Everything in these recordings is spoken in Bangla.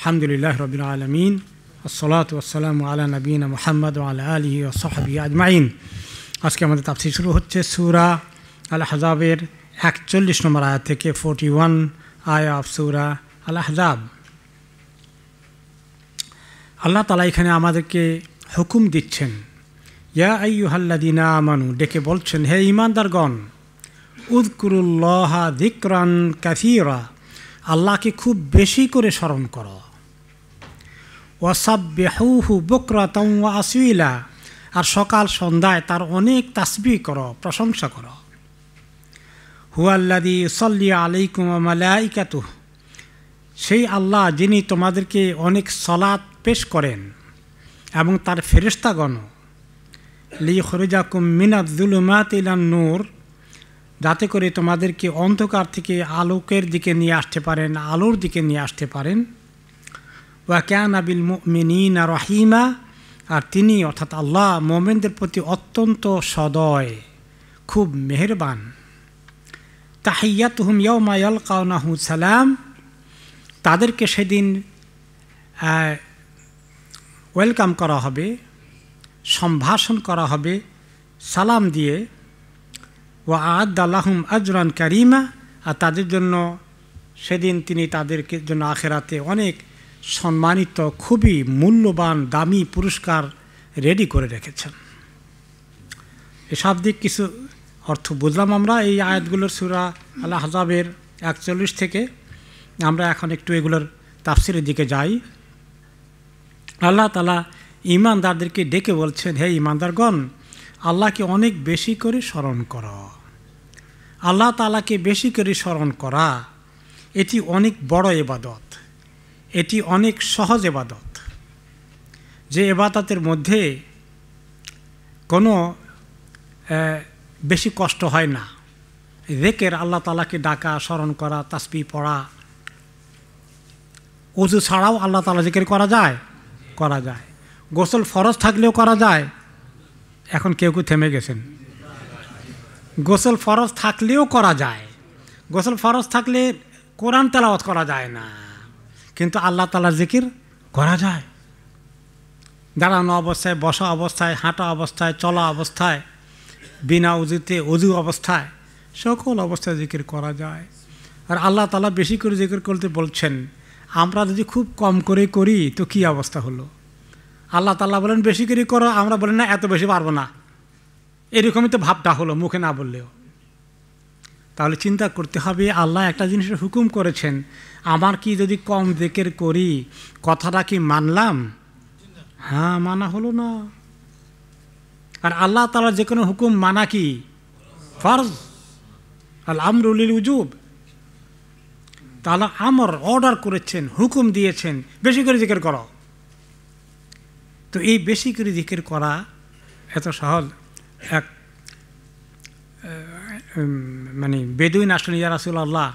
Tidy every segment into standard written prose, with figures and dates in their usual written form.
الحمد لله رب العالمين، الصلاة والسلام على نبينا محمد وعلى آله وصحبه أجمعين. আজকে আমাদের তাফসীর শুরু হচ্ছে সূরা আল আহজাবের 41 নম্বর আয়াত থেকে 41 আয়াত অফ সূরা আল আহজাব। আল্লাহ তাআলা এখানে আমাদেরকে হুকুম দিচ্ছেন, ইয়া আইয়ুহাল্লাযীনা আমানু, ডেকে বলছেন হে ঈমানদারগণ, উযকুরুল্লাহা যিকরান কাসীরা, আল্লাহকে খুব বেশি করে স্মরণ করো। ওয়াসাব্বিহুহু বুকরাতান ওয়া আসীলা, আর সকাল সন্ধ্যায় তার অনেক তাসবিহ করো, প্রশংসা করো। হুয়াল্লাযী ইউসাল্লি আলাইকুম ওয়া মালায়েকাতুহু, সেই আল্লাহ যিনি তোমাদেরকে অনেক সালাত পেশ করেন এবং তার ফেরেশতাগণ। লিইখরিজাকুম মিনাজ-জুলুমাতি ইলান-নূর, যাতে করে তোমাদেরকে অন্ধকার থেকে আলোকের দিকে নিয়ে আসতে পারেন, আলোর দিকে নিয়ে আসতে পারেন। ওয়া কানা বিল মুমিনিনা রাহিমা, আর তিনি অর্থাৎ আল্লাহ মুমিনদের প্রতি অত্যন্ত সদয়, খুব মেহেরবান। তাহিয়াতুহুম ইয়াওমা ইয়ালকাউনাহু সালাম, তাদেরকে সেদিন ওয়েলকাম করা হবে, সম্ভাষণ করা হবে সালাম দিয়ে। ওয়া আ'আদ্দা লাহুম আজরান কারীমা, আর তাদের জন্য সেদিন তিনি তাদেরকে জন্য আখিরাতে অনেক সম্মানিত, খুবই মূল্যবান, দামি পুরস্কার রেডি করে রেখেছেন। এসব দিক কিছু অর্থ বুঝলাম আমরা এই আয়াতগুলোর, সূরা আল আহজাবের 41 থেকে। আমরা এখন একটু এগুলোর তাফসিরের দিকে যাই। আল্লাহ তাআলা ঈমানদারদেরকে ডেকে বলছেন, হে ঈমানদারগণ, আল্লাহকে অনেক বেশি করে স্মরণ করো। আল্লাহ তাআলাকে বেশি করে স্মরণ করা এটি অনেক বড় ইবাদত, এটি অনেক সহজ ইবাদত, যে ইবাদতের মধ্যে কোনো বেশি কষ্ট হয় না। যিকির, আল্লাহ তাআলাকে ডাকা, স্মরণ করা, তাসবিহ পড়া। ওযু ছাড়াও আল্লাহ তাআলা যিকির করা যায়। গোসল ফরজ থাকলেও করা যায়। এখন কেউ কেউ থেমে গেছেন। গোসল ফরজ থাকলেও করা যায়। গোসল ফরজ থাকলে কোরআন তেলাওয়াত করা যায় না, কিন্তু আল্লাহ তাআলার যিকির করা যায়। দাঁড়ানো অবস্থায়, বসা অবস্থায়, হাঁটা অবস্থায়, চলা অবস্থায়, বিনা ওযুতে, ওযু অবস্থায়, সকল অবস্থায় যিকির করা যায়। আর আল্লাহ তাআলা বেশি করে যিকির করতে বলছেন। আমরা যদি খুব কম করে করি তো কী অবস্থা হলো? আল্লাহ তাআলা বলেন বেশি করে করো, আমরা বলেন না এত বেশি পারবো না। এরকমই তো ভাবটা হলো, মুখে না বললেও। তাহলে চিন্তা করতে হবে, আল্লাহ একটা জিনিসের হুকুম করেছেন, আমার কি যদি কম জিকির করি, কথাটা কি মানলাম? হ্যাঁ, মানা হলো না। আর আল্লাহ তাআলার যে কোনো হুকুম মানা কি ফরজ, আল আমরু লিল উজুব। তাআলা আমর, অর্ডার করেছেন, হুকুম দিয়েছেন বেশি করে জিকির করো। তো এই বেশি করে জিকির করা এত সহজ। এক বেদুইন আসলেন, ইয়া রাসূলুল্লাহ,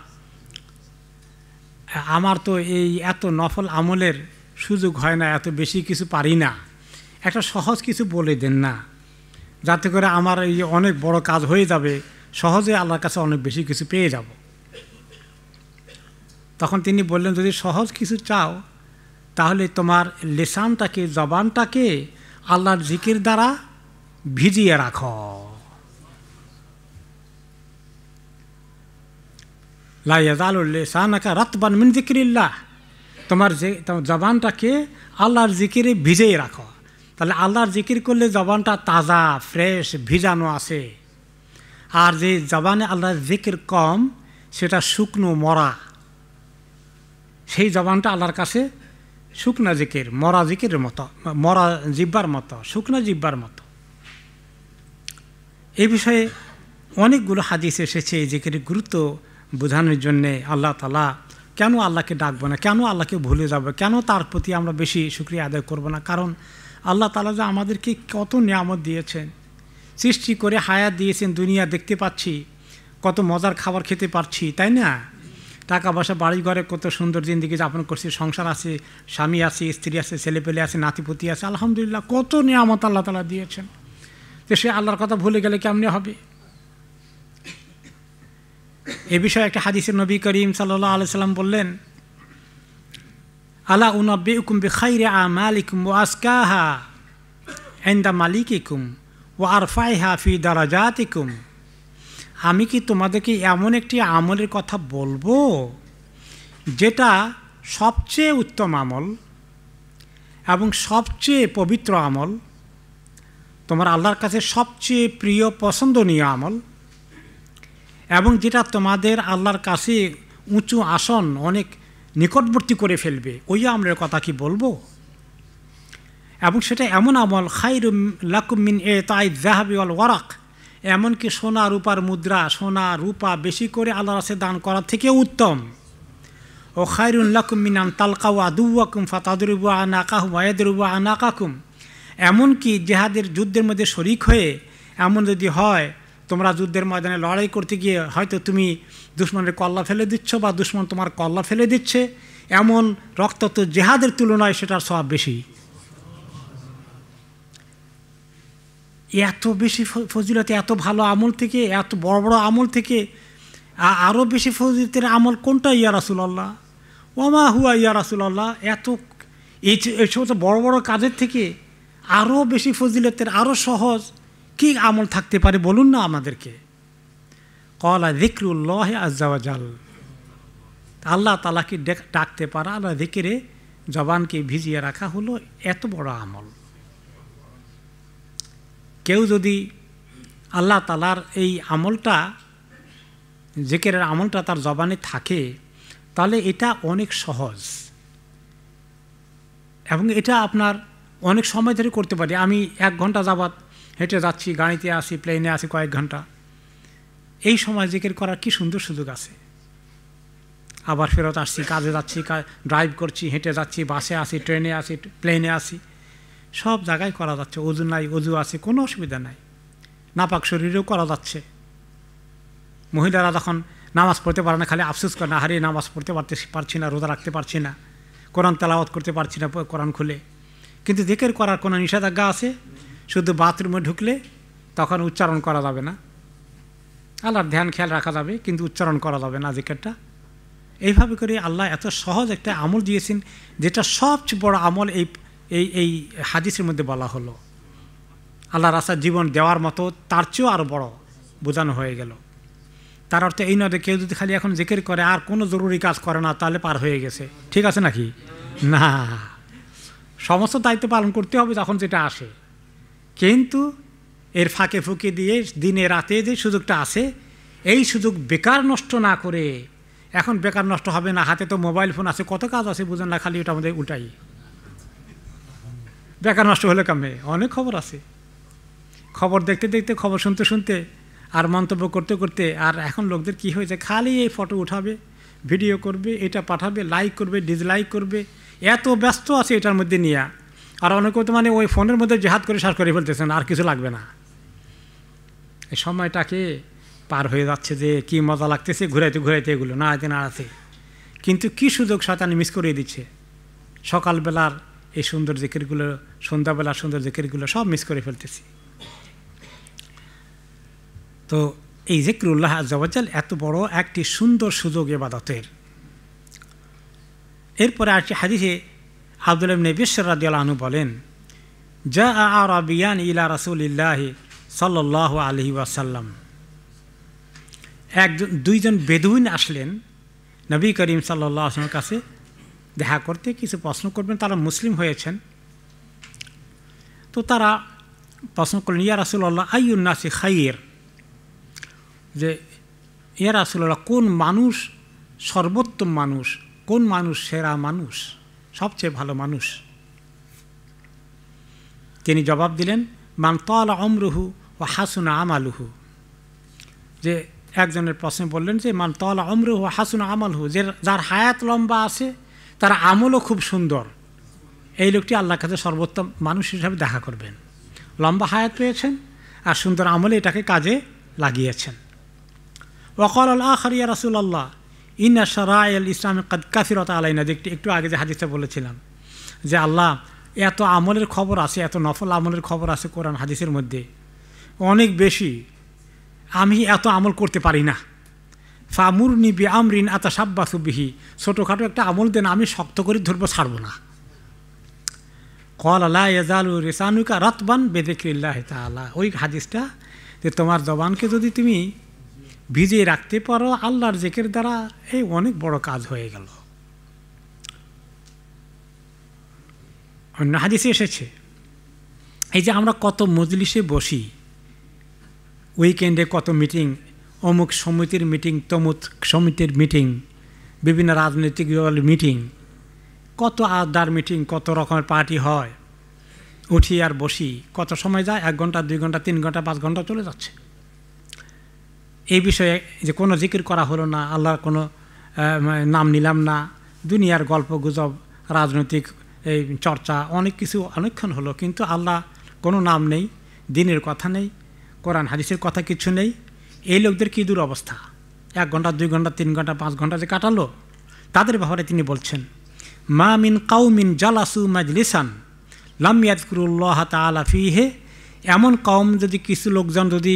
আমার তো এই এত নফল আমলের সুযোগ হয় না, এত বেশি কিছু পারি না, একটা সহজ কিছু বলে দেন না, যাতে করে আমার এই অনেক বড় কাজ হয়ে যাবে, সহজে আল্লাহর কাছে অনেক বেশি কিছু পেয়ে যাব। তখন তিনি বললেন, যদি সহজ কিছু চাও তাহলে তোমার লিসানটাকে, জবানটাকে আল্লাহর জিকির দ্বারা ভিজিয়ে রাখো। লা ইয়াজালু লিসানাকা রাতবান মিন যিকরিল্লাহ, তোমার জবানটাকে আল্লাহর জিকিরে ভিজিয়ে রাখো। তাহলে আল্লাহর জিকির করলে জবানটা তাজা, ফ্রেশ, ভিজানো আছে। আর যে জবানে আল্লাহর জিকির কম, সেটা শুকনো, মরা। সেই জবানটা আল্লাহর কাছে শুকনা জিকির, মরা জিকিরের মতো, মরা জিব্বার মতো, শুকনা জিব্বার মতো। এই বিষয়ে অনেকগুলো হাদিস এসেছে এই জিকিরের গুরুত্ব বোঝানোর জন্যে। আল্লাহ তাআলা কেন আল্লাহকে ডাকবো না, কেন আল্লাহকে ভুলে যাবো, কেন তার প্রতি আমরা বেশি শুকরিয়া আদায় করবো না? কারণ আল্লাহ তাআলা যে আমাদেরকে কত নিয়ামত দিয়েছেন, সৃষ্টি করে হায়াত দিয়েছেন, দুনিয়া দেখতে পাচ্ছি, কত মজার খাবার খেতে পারছি, তাই না? টাকা পয়সা, বাড়ি ঘরে, কত সুন্দর জিন্দিগি যাপন করছি, সংসার আছে, স্বামী আছে, স্ত্রী আছে, ছেলেপেলে আছে, নাতিপুতি আছে, আলহামদুলিল্লাহ কত নিয়ামত আল্লাহ তাআলা দিয়েছেন। তো সে আল্লাহর কথা ভুলে গেলে কেমনে হবে? এ বিষয়ে একটা হাদিসে নবী করিম সাল্লাল্লাহু আলাইহি সাল্লাম বললেন, ألا أنبئكم بخير أعمالكم وأزكاها عند مليككم وأرفعها في درجاتكم. আমি কি তোমাদেরকে এমন একটি আমলের কথা বলবো যেটা সবচেয়ে উত্তম আমল এবং সবচেয়ে পবিত্র আমল, তোমার আল্লাহর কাছে সবচেয়ে প্রিয় পছন্দনীয় আমল এবং যেটা তোমাদের আল্লাহর কাছে উঁচু আসন অনেক নিকটবর্তী করে ফেলবে, ওই আমলের কথা কি বলবো? এবং সেটা এমন আমল খায়রুম লাকুম মিন ইতাই যাহাবি ওয়াল ওয়ারাক, এমনকি সোনা রূপার মুদ্রা, সোনা রূপা বেশি করে আল্লাহর কাছে দান করা থেকে উত্তম। ও খায়রুল লাকুম মিন আন তালকাউ আদুওয়াকুম ফাতাদরিবু আনাকাহু ওয়া ইয়াদরিবু আনাকাকুম, এমনকি জিহাদের যুদ্ধের মধ্যে শরিক হয়ে এমন যদি হয় তোমরা যুদ্ধের ময়দানে লড়াই করতে গিয়ে হয়তো তুমি দুশ্মনের কল্লা ফেলে দিচ্ছ বা দুশ্মন তোমার কল্লা ফেলে দিচ্ছে, এমন রক্ত তো জিহাদের তুলনায় সেটার সওয়াব বেশি। এত বেশি ফজিলতে, এত ভালো আমল থেকে, এত বড় বড় আমল থেকে আরও বেশি ফজিলতের আমল কোনটা ইয়া রাসূলুল্লাহ? ওমা হুয়া ইয়া রাসূলুল্লাহ, এত এই সমস্ত বড় বড় কাজের থেকে আরও বেশি ফজিলতের, আরও সহজ কি আমল থাকতে পারে বলুন না আমাদেরকে। ক্বালা যিকরুল্লাহি আজ্জা ওয়া জাল, আল্লাহ তাআলাকে ডাকতে পারা, আল্লাহ জিকিরে জবানকে ভিজিয়ে রাখা হলো এত বড় আমল। কেউ যদি আল্লাহ তাআলার এই আমলটা, জিকিরের আমলটা তার জবানে থাকে, তাহলে এটা অনেক সহজ এবং এটা আপনার অনেক সময় ধরে করতে পারি। আমি এক ঘন্টা যাবত হেঁটে যাচ্ছি, গাড়িতে আসি, প্লেনে আসি কয়েক ঘন্টা, এই সময় জিকির করার কি সুন্দর সুযোগ আছে। আবার ফেরত আসছি, কাজে যাচ্ছি, ড্রাইভ করছি, হেঁটে যাচ্ছি, বাসে আসি, ট্রেনে আসি, প্লেনে আসি, সব জায়গায় করা যাচ্ছে। অজু নাই, অজু আছে, কোনো অসুবিধা নাই, নাপাক শরীরেও করা যাচ্ছে। মহিলারা যখন নামাজ পড়তে পারে না খালি আফসোস করে, না হারিয়ে নামাজ পড়তে পারছি না, রোজা রাখতে পারছি না, কোরআন তেলাওয়াত করতে পারছি না কোরআন খুলে, কিন্তু জিকির করার কোনো নিষেধাজ্ঞা আছে? শুধু বাথরুমে ঢুকলে তখন উচ্চারণ করা যাবে না, আল্লাহর ধ্যান খেয়াল রাখা যাবে কিন্তু উচ্চারণ করা যাবে না জিকিরটা। এইভাবে করে আল্লাহ এত সহজ একটা আমল দিয়েছেন যেটা সবচেয়ে বড় আমল এই এই এই হাদিসের মধ্যে বলা হলো। আল্লাহ রাস্তায় জীবন দেওয়ার মতো তার চেয়েও আরও বড় বোঝানো হয়ে গেল। তার অর্থে এই নয় যে কেউ যদি খালি এখন জিকির করে আর কোনো জরুরি কাজ করে না তাহলে পার হয়ে গেছে, ঠিক আছে নাকি? না, সমস্ত দায়িত্ব পালন করতে হবে যখন যেটা আসে, কিন্তু এর ফাঁকে ফুঁকে দিয়ে দিনে রাতে যে সুযোগটা আসে এই সুযোগ বেকার নষ্ট না করে, এখন বেকার নষ্ট হবে না, হাতে তো মোবাইল ফোন আছে, কত কাজ আছে বুঝেন না, খালি ওটা আমাদের উল্টাই, বেকার নষ্ট হলে কামে, অনেক খবর আছে, খবর দেখতে দেখতে, খবর শুনতে শুনতে, আর মন্তব্য করতে করতে, আর এখন লোকদের কি হয়েছে খালি এই ফটো উঠাবে, ভিডিও করবে, এটা পাঠাবে, লাইক করবে, ডিসলাইক করবে, এত ব্যস্ত আছে এটার মধ্যে নিয়ে। আর অনেকে তো মানে ওই ফোনের মধ্যে জেহাদ করে শেষ করে ফেলতেছেন, আর কিছু লাগবে না। এই সময়টাকে পার হয়ে যাচ্ছে যে কি মজা লাগতেছে ঘুরাইতে ঘুরাইতে, এগুলো নাড়াতে নাড়াতে, কিন্তু কি সুযোগ শয়তান মিস করে দিচ্ছে। সকালবেলার এই সুন্দর জিকিরগুলো, সন্ধ্যাবেলার সুন্দর জিকিরগুলো সব মিস করে ফেলতেছি। তো এই যিকরুল্লাহ আজ্জা ওয়া জাল এত বড় একটি সুন্দর সুযোগ ইবাদতের। এরপরে আরেকটি হাদিসে আব্দুল্লাহ ইবনে বিশর রাদিয়াল্লাহু আনহু বলেন, জা আরাবিয়ান ইলা রাসূলিল্লাহ সাল্লাল্লাহু আলাইহি ওয়াসাল্লাম, একজন দুইজন বেদুইন আসলেন নবী করিম সাল্লাল্লাহু আলাইহি ওয়াসাল্লামের কাছে দেখা করতে, কিছু প্রশ্ন করবেন, তারা মুসলিম হয়েছেন। তো তারা প্রশ্ন করলেন, ইয়া রাসূলুল্লাহ আইয়ুন নাসি খায়র, যে ইয়া রাসূলুল্লাহ কোন মানুষ সর্বোত্তম মানুষ, কোন মানুষ সেরা মানুষ, সবচেয়ে ভালো মানুষ? তিনি জবাব দিলেন, মান তালা উমরুহু ওয়া হাসুনা আমালুহু, যে একজনের প্রশ্ন বললেন যে মান তালা উমরুহু ওয়া হাসুনা আমালুহু, যে যার হায়াত লম্বা আছে তার আমলও খুব সুন্দর, এই লোকটি আল্লাহর কাছে সর্বোত্তম মানুষ হিসাবে দেখা করবেন। লম্বা হায়াত পেয়েছেন আর সুন্দর আমলে এটাকে কাজে লাগিয়েছেন। ওয়াকাল আল আখির ইয়া রাসূলুল্লাহ ইন্না শারাইল ইসলাম কদ কাসিরাত আলাইনা, দেখতে একটু আগে যে হাদিসটা বলেছিলাম যে আল্লাহ এত আমলের খবর আছে, এত নফল আমলের খবর আছে কোরআন হাদিসের মধ্যে অনেক বেশি, আমি এত আমল করতে পারি না। ফামুরনি বিআমরিন আতাশাব্বাসু বিহি, ছোটখাটো একটা আমল দেন, আমি শক্ত করে ধরবো, ছাড়বো না। ক্বালা লা ইয়াজালু লিসানুকা রাতবান বিযিক্রিল্লাহি তাআলা, ওই হাদিসটা যে তোমার জবানকে যদি তুমি ভিজিয়ে রাখতে পারো আল্লাহর জিকির দ্বারা, এই অনেক বড় কাজ হয়ে গেল। অন্য হাদিসে এসেছে, এই যে আমরা কত মজলিসে বসি, উইকেন্ডে কত মিটিং, অমুক সমিতির মিটিং, তমুক সমিতির মিটিং, বিভিন্ন রাজনৈতিক দলের মিটিং, কত আড্ডার মিটিং, কত রকমের পার্টি হয়, উঠি আর বসি, কত সময় যায়, 1 ঘন্টা 2 ঘন্টা 3 ঘন্টা 5 ঘন্টা চলে যাচ্ছে। এই বিষয়ে যে কোনো জিকির করা হলো না, আল্লাহর কোনো নাম নিলাম না, দুনিয়ার গল্প গুজব, রাজনৈতিক এই চর্চা, অনেক কিছু অনেকক্ষণ হলো, কিন্তু আল্লাহ কোনো নাম নেই, দিনের কথা নেই, কোরআন হাদিসের কথা কিছু নেই। এই লোকদের কী দুরবস্থা! 1 ঘন্টা 2 ঘন্টা 3 ঘন্টা 5 ঘন্টা যে কাটালো, তাদের ব্যাপারে তিনি বলছেন, মা মিন কাউমিন জালাসু মাজলিসান লাম ইয়াযকুরুল্লাহ তাআলা ফিহি, এমন কওম যদি কিছু লোকজন যদি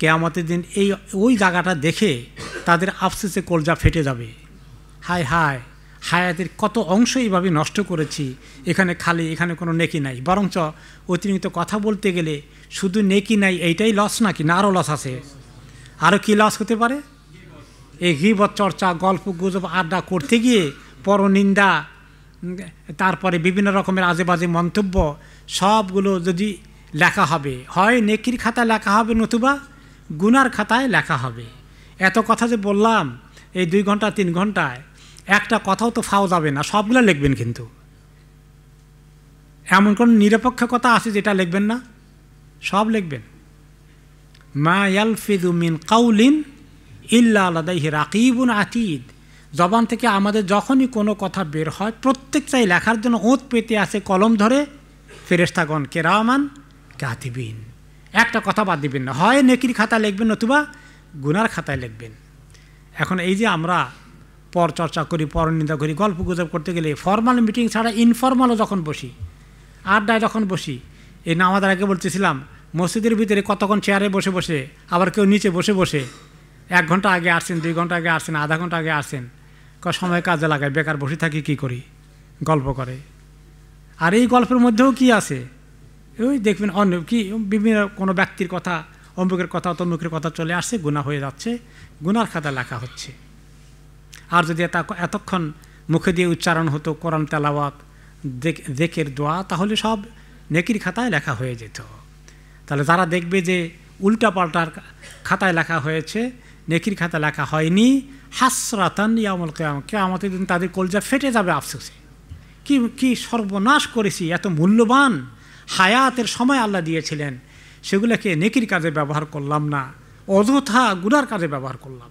কিয়ামতের দিন ওই জায়গাটা দেখে তাদের আফসোসে কলজা ফেটে যাবে। হায় হায়, হায়াতের কত অংশ এইভাবে নষ্ট করেছি, এখানে খালি, এখানে কোনো নেকি নাই, বরঞ্চ অতিরিক্ত কথা বলতে গেলে শুধু নেকি নাই, এইটাই লস নাকি না, আরও লস আছে। আরও কী লস হতে পারে? এই গীবত চর্চা, গল্প গুজব, আড্ডা করতে গিয়ে পরনিন্দা, তারপরে বিভিন্ন রকমের আজেবাজে মন্তব্য, সবগুলো যদি লেখা হবে, হয় নেকির খাতায় লেখা হবে নতুবা গুনার খাতায় লেখা হবে। এত কথা যে বললাম এই 2 ঘন্টা 3 ঘন্টায়, একটা কথাও তো ফাও যাবে না, সবগুলো লিখবেন। কিন্তু এমন কোন নিরপেক্ষ কথা আছে যেটা লিখবেন না? সব লিখবেন। মা ইয়ালফিযু মিন কাউলিন ইল্লা লাদাইহি রাকিবুন আতীদ, জবান থেকে আমাদের যখনই কোনো কথা বের হয়, প্রত্যেকটাই লেখার জন্য ওঁত পেতে আসে কলম ধরে ফেরেশতাগণ, কেরামান কাতিবিন। একটা কথা বাদ দিবেন না, হয় নেকির খাতায় লিখবেন নতুবা গুনার খাতায় লিখবেন। এখন এই যে আমরা পরচর্চা করি, পরনিন্দা করি, গল্প গুজব করতে গেলে, ফর্মাল মিটিং ছাড়া ইনফর্মালও যখন বসি, আড্ডায় যখন বসি, এই নামাজের আগে বলতেছিলাম, মসজিদের ভিতরে কতক্ষণ চেয়ারে বসে বসে, আবার কেউ নিচে বসে বসে, 1 ঘন্টা আগে আসছেন, 2 ঘন্টা আগে আসছেন, আধা ঘন্টা আগে আসছেন, সময় কাজে লাগায়, বেকার বসে থাকি, কী করি? গল্প করে। আর এই গল্পের মধ্যেও কি আছে, ওই দেখবেন অন্য কি বিভিন্ন কোনো ব্যক্তির কথা, অমুকের কথা, তমুকের কথা চলে আসছে, গুনাহ হয়ে যাচ্ছে, গুনার খাতা লেখা হচ্ছে। আর যদি এতক্ষণ মুখে দিয়ে উচ্চারণ হতো কোরআন তেলাওয়াত, জিকির, দোয়া, তাহলে সব নেকির খাতায় লেখা হয়ে যেত। তাহলে যারা দেখবে যে উল্টাপাল্টার খাতায় লেখা হয়েছে, নেকির খাতা লেখা হয়নি, হাসরাতান ইয়াউমুল কিয়ামাহ, কিয়ামতের দিন তাদের কলজা ফেটে যাবে আফসোসে, কি কি সর্বনাশ করেছি, এত মূল্যবান হায়াতের সময় আল্লাহ দিয়েছিলেন, সেগুলোকে নেকির কাজে ব্যবহার করলাম না, অযথা গুনার কাজে ব্যবহার করলাম।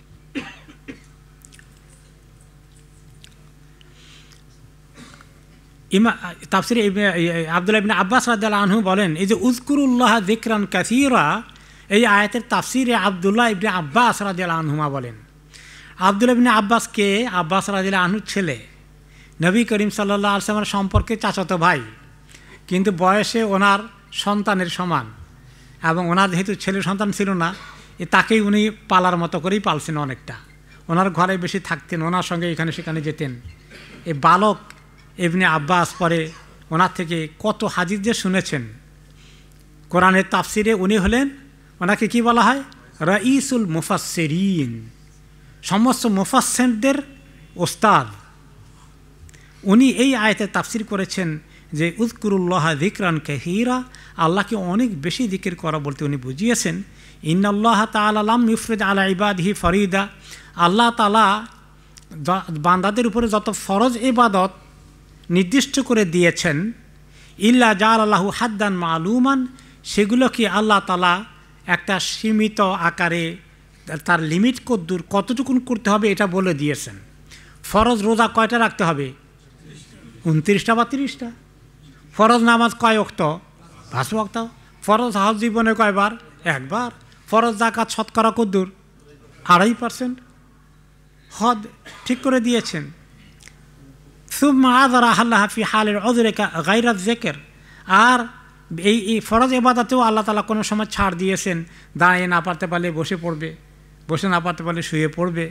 তাফসীরে আব্দুল্লাহ ইবনে আব্বাস রাদিয়াল্লাহু আনহু বলেন, এই যে উযকুরুল্লাহ যিকরান কাসীরা, এই আয়াতের তাফসীরে আব্দুল্লাহ ইবনে আব্বাস রাদিয়াল্লাহু আনহুমা বলেন, আব্দুল্লাহ ইবনে আব্বাসকে, আব্বাস রাদিয়াল্লাহু আনহুর ছেলে, নবী করিম সাল্লাল্লাহু আলাইহি ওয়াসাল্লামের সম্পর্কে চাচাতো ভাই, কিন্তু বয়সে ওনার সন্তানের সমান, এবং ওনার যেহেতু ছেলে সন্তান ছিল না, তাকেই উনি পালার মতো করেই পালছেন অনেকটা। ওনার ঘরে বেশি থাকতেন, ওনার সঙ্গে এখানে সেখানে যেতেন। এই বালক ইবনে আব্বাস পরে ওনার থেকে কত হাদিস যে শুনেছেন, কোরআনের তাফসিরে উনি হলেন, ওনাকে কি বলা হয়, রাইসুল মুফাসসিরিন, সমস্ত মুফাসসিরদের ওস্তাদ। উনি এই আয়াতে তাফসির করেছেন যে উযকুরুল্লাহ যিকরান কাসীরা, আল্লাহকে অনেক বেশি জিকির করা বলতে উনি বুঝিয়েছেন, ইন্নাল্লাহ তাআলা লাম ইউফরিদ আলা ইবাদিহি ফরিদা, আল্লাহ তাআলা বান্দাদের উপরে যত ফরজ ইবাদত নির্দিষ্ট করে দিয়েছেন, ইল্লা জালালাহু হাদ্দান মালুমান, সেগুলোকে আল্লাহ তাআলা একটা সীমিত আকারে, তার লিমিট কদ্দূর, কতটুকুন করতে হবে এটা বলে দিয়েছেন। ফরজ রোজা কয়টা রাখতে হবে? ২৯টা বা ৩০টা। ফরজ নামাজ কয় ওয়াক্ত? ৫ ওয়াক্ত। ফরজ হজ জীবনে কয়বার? ১বার। ফরজ জাকাত শতকরা কদ্দুর? ২.৫%। হদ ঠিক করে দিয়েছেন। সুম্মা আযরা আল্লাহ ফি হালিল উযরিকা গায়রা যিকর। আর এই ফরজ ইবাদতেও আল্লাহ তাআলা কোনো সময় ছাড় দিয়েছেন, দাঁড়িয়ে না পারতে পারলে বসে পড়বে, বসে না পারতে পারলে শুয়ে পড়বে।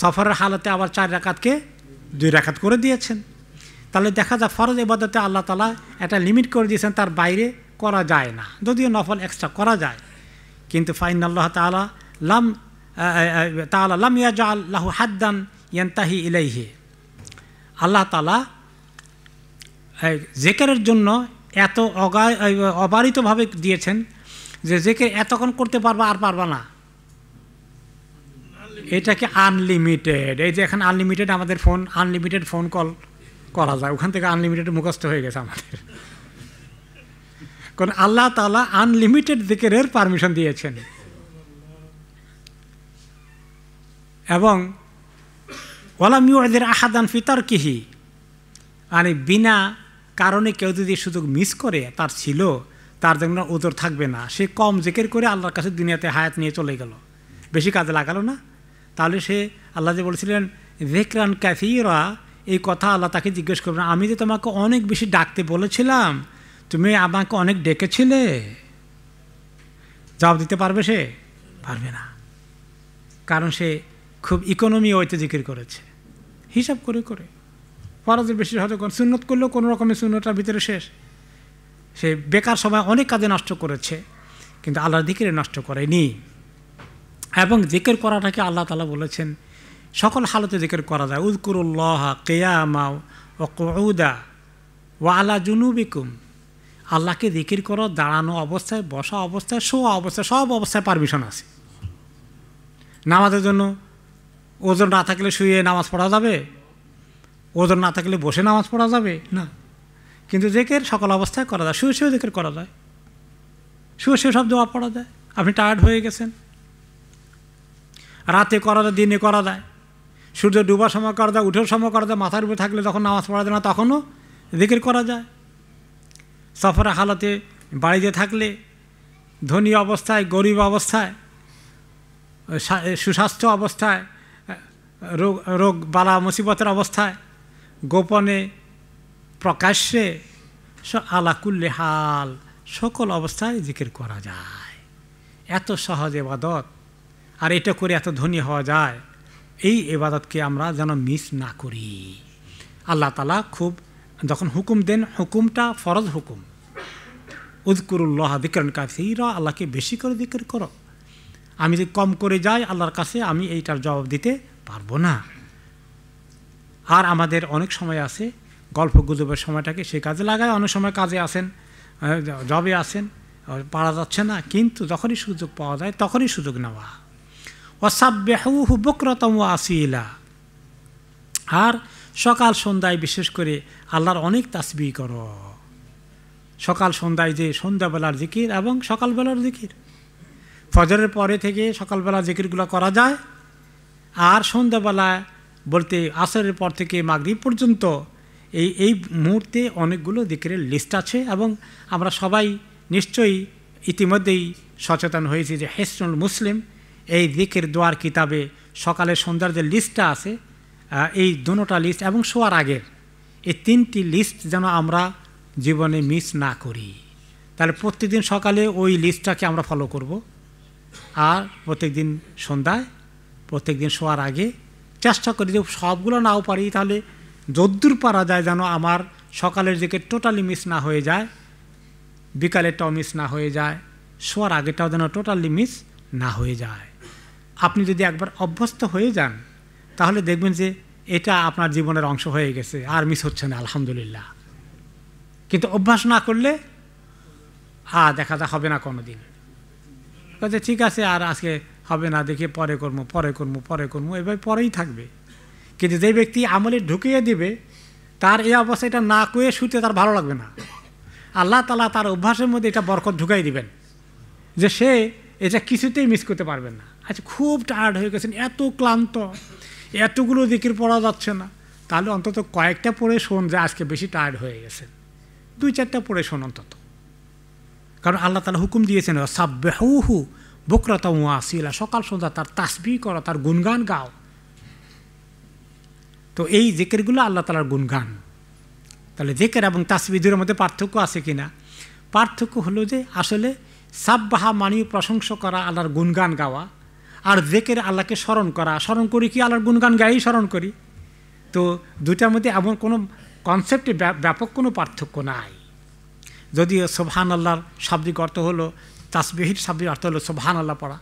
সফরের হালতে আবার 4 রাকাতকে 2 রাকাত করে দিয়েছেন। তাহলে দেখা যায় ফরজ ইবাদতে আল্লাহ তাআলা একটা লিমিট করে দিয়েছেন, তার বাইরে করা যায় না, যদিও নফল এক্সট্রা করা যায়। কিন্তু ফাইনাল্লাহ তাআলা লাম ইয়াজআল লাহু হাদ্দান ইয়ানতাহি ইলাইহি। আল্লাহ তাআলা জিকিরের জন্য এত অবারিতভাবে দিয়েছেন যে জিকির এতক্ষণ করতে পারবা আর পারবা না, এটাকে আনলিমিটেড। এই যে এখন আনলিমিটেড আমাদের ফোন, আনলিমিটেড ফোন কল করা যায়, ওখান থেকে আনলিমিটেড মুখস্থ হয়ে গেছে আমাদের। কারণ আল্লাহ তাআলা আনলিমিটেড জিকিরের পারমিশন দিয়েছেন। এবং ওয়ালাম ইউযির আহাদান ফি তারকিহি, মানে বিনা কারণে কেউ যদি সুযোগ মিস করে, তার ছিল তার জন্য উত্তর থাকবে না। সে কম জিকির করে আল্লাহর কাছে দুনিয়াতে হায়াত নিয়ে চলে গেল, বেশি কাজে লাগালো না। তাহলে সে আল্লাহ যে বলেছিলেন যিকরান কাসীরা, এই কথা আল্লাহ তাকে জিজ্ঞেস করবে না, আমি যে তোমাকে অনেক বেশি ডাকতে বলেছিলাম, তুমি আমাকে অনেক ডেকেছিলে, জবাব দিতে পারবে? সে পারবে না, কারণ সে খুব ইকোনমি ওইতে জিকির করেছে, হিসাব করে করে। ফরজের বেশি হয়তো সুন্নত করলেও কোনো রকমের সুন্নতটার ভিতরে শেষ। সে বেকার সময় অনেক কাজে নষ্ট করেছে, কিন্তু আল্লাহর জিকিরে নষ্ট করেনি। এবং জিকির করাটাকে আল্লাহ তাআলা বলেছেন সকল হালতে জিকির করা যায়। উযকুরুল্লাহ কিয়ামা ওয়া কুউদা ওয়া আলা জুনুবিকুম। আল্লাহকে জিকির করো দাঁড়ানো অবস্থায়, বসা অবস্থায়, শোয়া অবস্থায়, সব অবস্থায় পারমিশন আছে। নামাজের জন্য ওজন না থাকলে শুয়ে নামাজ পড়া যাবে, ওজন না থাকলে বসে নামাজ পড়া যাবে না, কিন্তু জিকির সকল অবস্থায় করা যায়। শুয়ে শুয়ে জিকির করা যায়, শুয়ে শুয়ে সব দোয়া পড়া যায়। আপনি টায়ার্ড হয়ে গেছেন, রাতে করা যায়, দিনে করা যায়, সূর্য ডুবার সময় করা যায়, উঠের সময় করা যায়, মাথার উপরে থাকলে যখন নামাজ পড়া যায় না তখনও জিকির করা যায়। সফরে হালতে বাড়িতে থাকলে, ধনী অবস্থায়, গরিব অবস্থায়, সুস্বাস্থ্য অবস্থায়, রোগ বালা মুসিবতের অবস্থায়, গোপনে, প্রকাশ্যে, আলা কুল্লি হাল সকল অবস্থায় জিকির করা যায়। এত সহজ ইবাদত, আর এটা করে এত ধনী হওয়া যায়। এই ইবাদতকে আমরা যেন মিস না করি। আল্লাহ তাআলা খুব যখন হুকুম দেন, হুকুমটা ফরজ হুকুম। উযকুরুল্লাহ যিকরান কাসীরা, আল্লাহকে বেশি করে জিকির করো। আমি যদি কম করে যাই আল্লাহর কাছে, আমি এইটার জবাব দিতে পারবো না। আর আমাদের অনেক সময় আছে, গল্প গুজবের সময়টাকে সে কাজে লাগায়। অনেক সময় কাজে আসেন, জবে আসেন, পারা যাচ্ছে না, কিন্তু যখনই সুযোগ পাওয়া যায় তখনই সুযোগ নেওয়া। ওয়াসাব্বিহুহু বুকরাতাও ওয়া আসীলা। আর সকাল সন্ধ্যায় বিশেষ করে আল্লাহর অনেক তাসবিহ করো। সকাল সন্ধ্যায় যে সন্ধ্যাবেলার জিকির এবং সকালবেলার জিকির, ফজরের পরে থেকে সকালবেলার জিকিরগুলো করা যায়। আর সন্ধ্যাবেলায় বলতে আসরের পর থেকে মাগরিব পর্যন্ত এই মুহূর্তে অনেকগুলো জিকিরের লিস্ট আছে। এবং আমরা সবাই নিশ্চয়ই ইতিমধ্যেই সচেতন হয়েছি যে হিসনুল মুসলিম এই জিকির দোয়ার কিতাবে সকালে সন্ধ্যার যে লিস্টটা আছে, এই দুটা লিস্ট এবং শোয়ার আগের এই 3টি লিস্ট যেন আমরা জীবনে মিস না করি। তাহলে প্রত্যেকদিন সকালে ওই লিস্টটাকে আমরা ফলো করব, আর প্রত্যেকদিন সন্ধ্যায়, প্রত্যেকদিন শোয়ার আগে চেষ্টা করি যে সবগুলো নাও পারি, তাহলে যদ্দূর পারা যায় যেন আমার সকালের দিকে টোটালি মিস না হয়ে যায়, বিকালেরটাও মিস না হয়ে যায়, শোয়ার আগেটাও যেন টোটালি মিস না হয়ে যায়। আপনি যদি একবার অভ্যস্ত হয়ে যান তাহলে দেখবেন যে এটা আপনার জীবনের অংশ হয়ে গেছে, আর মিস হচ্ছে না, আলহামদুলিল্লাহ। কিন্তু অভ্যাস না করলে দেখা যায় হবে না কোনো দিন। কাজে ঠিক আছে, আর আজকে হবে না, দেখে পরে কর্ম এভাবে পরেই থাকবে। কিন্তু যে ব্যক্তি আমলে ঢুকিয়ে দিবে, তার এই অবস্থা এটা না করে শুতে তার ভালো লাগবে না। আল্লাহ তাআলা তার অভ্যাসের মধ্যে এটা বরকত ঢুকাই দিবেন যে সে এটা কিছুতেই মিস করতে পারবেন না। আচ্ছা, খুব টায়ার্ড হয়ে গেছেন, এত ক্লান্ত, এতগুলো জিকির পড়া যাচ্ছে না, তাহলে অন্তত কয়েকটা পড়ে শোন যে আজকে বেশি টায়ার্ড হয়ে গেছেন, দুই চারটা পড়ে শোন অন্তত। কারণ আল্লাহ তাআলা হুকুম দিয়েছেন সাব্বিহুহু বুকরাতা ওয়া আসিলা, সকাল সন্ধ্যা তার তাসবিহ করো, তার গুণগান গাও। তো এই জিকিরগুলো আল্লাহ তাআলার গুণগান। তাহলে জিকির এবং তাসবিহের মধ্যে পার্থক্য আছে কিনা? পার্থক্য হলো যে আসলে সাব্বাহা মানেই প্রশংসা করা, আল্লাহর গুণগান গাওয়া, আর জিকির আল্লাহকে স্মরণ করা। স্মরণ করি কি? আল্লাহর গুণগান গায়েই স্মরণ করি। তো দুটার মধ্যে এমন কোনো কনসেপ্টে ব্যাপক কোনো পার্থক্য নাই। যদিও সুবহান আল্লাহর শাব্দিক অর্থ হলো, তাসবিহির শাব্দিক অর্থ হলো সুবহান আল্লাহ পড়া,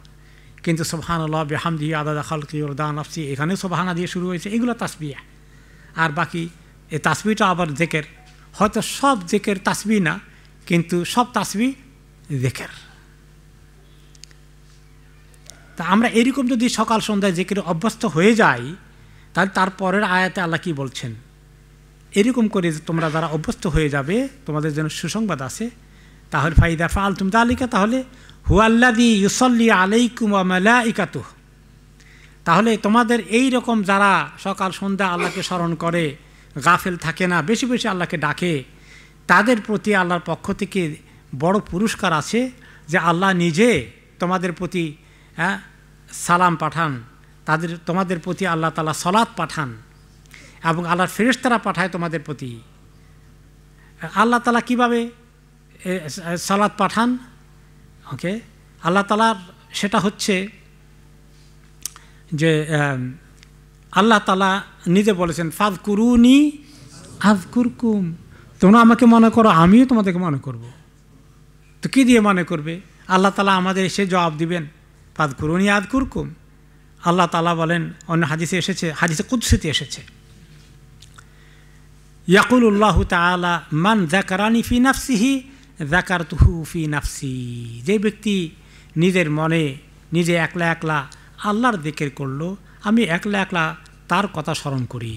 কিন্তু সুবহান আল্লাহ বিহামদি আদাদা খালকি ওরদান আফসি এখানেও সুবহানা দিয়ে শুরু হয়েছে, এগুলো তাসবিহ। আর বাকি এই তাসবিহটা আবার জিকির। হয়তো সব জিকির তাসবিহ না, কিন্তু সব তাসবিহ জিকির। তা আমরা এরকম যদি সকাল সন্ধ্যায় জিকিরে অভ্যস্ত হয়ে যাই, তাহলে তারপরের আয়াতে আল্লাহ কী বলছেন, এরকম করে তোমরা যারা অভ্যস্ত হয়ে যাবে তোমাদের জন্য সুসংবাদ আছে। তাহলে ফাইদা ফালতুম যালিকা, তাহলে হুয়াল্লাযী ইউসাল্লি আলাইকুম ওয়া মালাইকাতুহু, তাহলে তোমাদের এই রকম যারা সকাল সন্ধ্যা আল্লাহকে স্মরণ করে, গাফেল থাকে না, বেশি বেশি আল্লাহকে ডাকে, তাদের প্রতি আল্লাহর পক্ষ থেকে বড় পুরস্কার আছে যে আল্লাহ নিজে তোমাদের প্রতি সালাম পাঠান, তোমাদের প্রতি আল্লাহ তাআলা সালাত পাঠান, এবং আল্লাহর ফেরেশতারা পাঠায় তোমাদের প্রতি। আল্লাহ তাআলা কীভাবে সালাত পাঠান? ওকে, আল্লাহ তাআলার সেটা হচ্ছে যে আল্লাহ তাআলা নিজে বলেছেন ফাযকুরুনি আযকুরকুম, তোমরা আমাকে মনে করো আমিও তোমাদেরকে মনে করব। তো কী দিয়ে মনে করবে? আল্লাহ তাআলা আমাদের এসে জবাব দিবেন ফাযকুরুনি আযকুরকুম। আল্লাহ তাআলা বলেন, অন্য হাদিসে এসেছে, হাদিসে কুদসিতে এসেছে, ইয়াকুলুল্লাহু তাআলা মান যাকারানি ফি নাফসিহি যাকারতুহু ফি নাফসি, যে ব্যক্তি নিজের মনে নিজে একলা একলা আল্লাহর জিকির করলো, আমি একলা একলা তার কথা স্মরণ করি।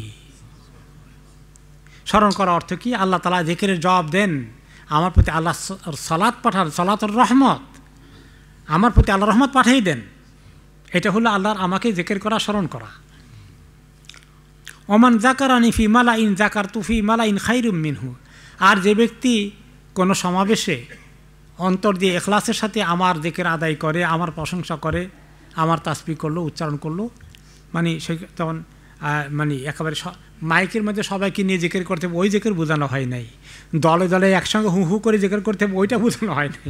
স্মরণ করার অর্থ কি? আল্লাহ তাআলা জিকিরের জবাব দেন, আমার প্রতি আল্লাহ সালাত পাঠান, সালাতুর রহমত, আমার প্রতি আল্লাহ রহমত পাঠিয়ে দেন। এটা হলো আল্লাহর আমাকে জিকির করা, স্মরণ করা। ওমান যাকারানি ফি মালাইন যাকারতু ফি মালাইন খাইরুম মিনহু, আর যে ব্যক্তি কোনো সমাবেশে অন্তর দিয়ে ইখলাসের সাথে আমার জিকির আদায় করে, আমার প্রশংসা করে, আমার তাসবিহ করলো, উচ্চারণ করলো, মানে সে তখন মানে একেবারে মাইকের মধ্যে সবাইকে নিয়ে জিকির করতে হবে, ওই জিকির বোঝানো হয় নাই। দলে দলে একসঙ্গে হু হু করে জিকির করতে হবে, ওইটা বোঝানো হয় নাই।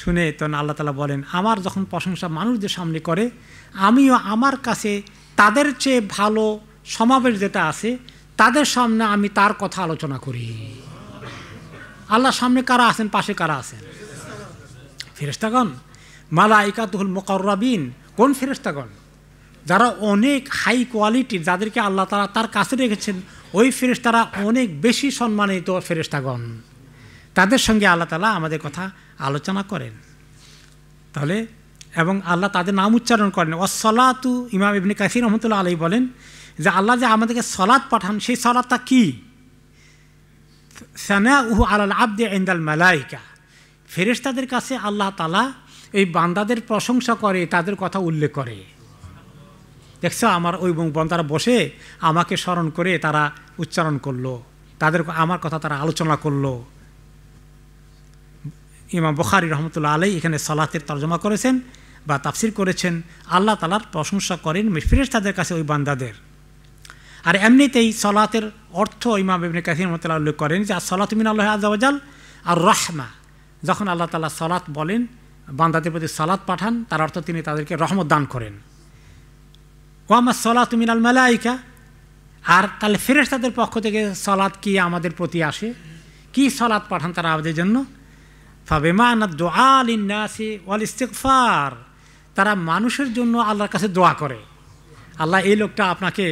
শুনে তখন আল্লাহ তাআলা বলেন, আমার যখন প্রশংসা মানুষদের সামনে করে, আমিও আমার কাছে তাদের চেয়ে ভালো সমাবেশ যেটা আছে তাদের সামনে আমি তার কথা আলোচনা করি। আল্লাহর সামনে কারা আছেন, পাশে কারা আছেন? ফেরেশতাগণ, মালাইকাতুল মুকাররাবিন, কোন ফেরেশতাগণ? যারা অনেক হাই কোয়ালিটি, যাদেরকে আল্লাহ তাআলা তার কাছে রেখেছেন, ওই ফেরেশতারা অনেক বেশি সম্মানিত ফেরেশতাগণ, তাদের সঙ্গে আল্লাহ তাআলা আমাদের কথা আলোচনা করেন। তাহলে এবং আল্লাহ তাদের নাম উচ্চারণ করেন। ওয়াসসালাতু, ইমাম ইবনে কাসীর রাহমাতুল্লাহ আলাইহি বলেন যে আল্লাহ যে আমাদেরকে সালাত পাঠান, সেই সালাতটা কি? সানাউহু আলাল আবদি ইনদাল মালায়েকা, ফেরেশতাদের কাছে আল্লাহ তাআলা এই বান্দাদের প্রশংসা করে, তাদের কথা উল্লেখ করে। দেখছ, আমার ওই বান্দারা বসে আমাকে স্মরণ করে তারা উচ্চারণ করলো, তাদের আমার কথা তারা আলোচনা করলো। ইমাম বুখারী রহমতুল্লাহ আলাই এখানে সালাতের তর্জমা করেছেন বা তাফসির করেছেন, আল্লাহ তাআলার প্রশংসা করেন ফেরেশতাদের কাছে ওই বান্দাদের। আর এমনিতেই সালাতের অর্থ ইমাম ইবনে কাসীর রহমতুল্লাহ উল্লেখ করেন যে আসসালাতু মিনাল্লাহি আযজা ওয়া জাল আর রাহমা, যখন আল্লাহ তাআলা সালাত বলেন, বান্দাদের প্রতি সালাত পাঠান, তার অর্থ তিনি তাদেরকে রহমত দান করেন। ওয়া মা সালাতু মিনাল মালায়েকা, আর তাহলে ফেরেশতাদের পক্ষ থেকে সালাত কি আমাদের প্রতি আসে, কি সালাত পাঠান তারা আমাদের জন্য? ফাবিমা আনা দুআ লিন-নাসি ওয়াল ইস্তিগফার, তারা মানুষের জন্য আল্লাহর কাছে দোয়া করে, আল্লাহ এই লোকটা আপনাকে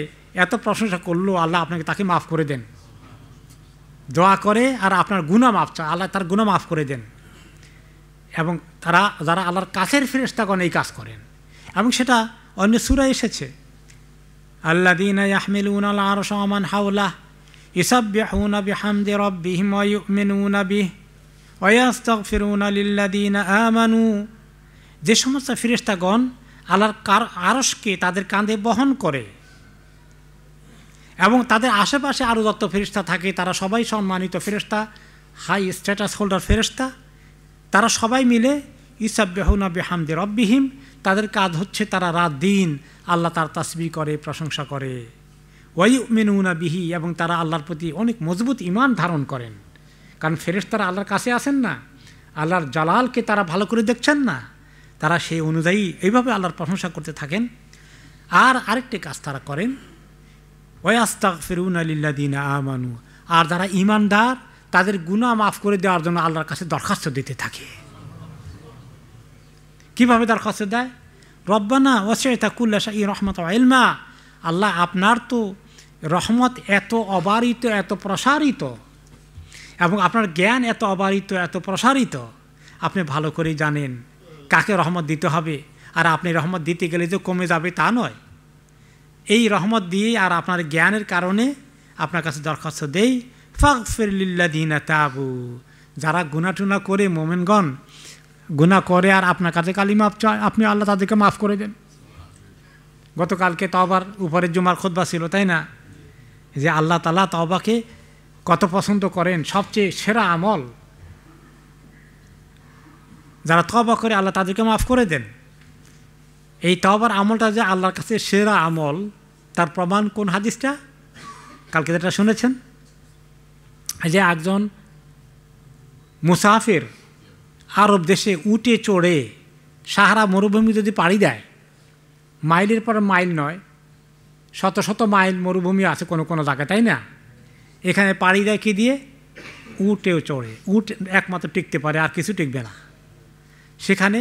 এত প্রশংসা করলো, আল্লাহ আপনাকে তাকে মাফ করে দেন। দোয়া করে আর আপনার গুনাহ মাফ চায়, আল্লাহ তার গুনাহ মাফ করে দেন। এবং তারা যারা আল্লাহর কাছের ফেরেশতাগণ এই কাজ করেন, এবং সেটা অন্য সূরায় এসেছে, আল্লাযীনা ইয়াহমিলুনাল আরশা ওয়া মান হাওলাহু ইসাব্বিহুনা বিহামদি রাব্বিহিম ওয়া ইউমিনুনা বিহি ওয়া ইস্তাগফিরুনা লিল্লাযীনা আমানু। যে সমস্ত ফেরেশতাগণ আল্লাহর আরশকে তাদের কাঁধে বহন করে এবং তাদের আশেপাশে আরও যত ফেরেশতা থাকে তারা সবাই সম্মানিত ফেরেশতা, হাই স্ট্যাটাস হোল্ডার ফেরেশতা, তারা সবাই মিলে ইসাব্বিহুনা বিহামদি রাব্বিহিম, তাদের কাজ হচ্ছে তারা রাত দিন আল্লাহ তার তাসবিহ করে, প্রশংসা করে। ওয়া ইউমিনুনা বিহি, এবং তারা আল্লাহর প্রতি অনেক মজবুত ঈমান ধারণ করেন। কারণ ফেরেশতারা আল্লাহর কাছে আসেন না, আল্লাহর জালালকে তারা ভালো করে দেখছেন না, তারা সেই অনুযায়ী এইভাবে আল্লাহর প্রশংসা করতে থাকেন। আর আরেকটি কাজ তারা করেন, ওয়াস্তাগফিরুনা লিল্লাযীনা আমানু, আর যারা ঈমানদার তাদের গুনাহ মাফ করে দেওয়ার জন্য আল্লাহর কাছে দরখাস্ত দিতে থাকে। কিভাবে দরখাস্ত দেয়? রব্বানা ওয়াসি'তা কুল্লা শাইইন রাহমাতাও ইলমা, আল্লাহ আপনার তো রহমত এত অবারিত, এত প্রসারিত, এবং আপনার জ্ঞান এত অবারিত, এত প্রসারিত, আপনি ভালো করেই জানেন কাকে রহমত দিতে হবে। আর আপনি রহমত দিতে গেলে যে কমে যাবে তা নয়, এই রহমত দিয়ে আর আপনার জ্ঞানের কারণে আপনার কাছে দরখাস্ত দেই, ফাগফির লিল্লাযীনা তাবু, যারা গুনাহ টুনা করে, মোমেনগণ গুনাহ করে আর আপনার কাছে কালিমা চায়, আপনি আল্লাহ তাদেরকে মাফ করে দেন। গতকালকে তওবার উপরের জুমার খুতবা ছিল, তাই না, যে আল্লাহ তাআলা তওবাকে কত পছন্দ করেন, সবচেয়ে সেরা আমল। যারা তওবা করে আল্লাহ তাদেরকে মাফ করে দেন। এই তওবার আমলটা যে আল্লাহর কাছে সেরা আমল, তার প্রমাণ কোন হাদিসটা? কালকে যেটা শুনেছেন, যে একজন মুসাফির আরব দেশে উটে চড়ে সাহারা মরুভূমি যদি পাড়ি দেয়, মাইলের পর মাইল নয়, শত শত মাইল মরুভূমি আছে কোনো কোনো জায়গায়, তাই না, এখানে পাড়ি দেয় কি দিয়ে? উটেও চড়ে। উট একমাত্র টিকতে পারে, আর কিছু টিকবে না। সেখানে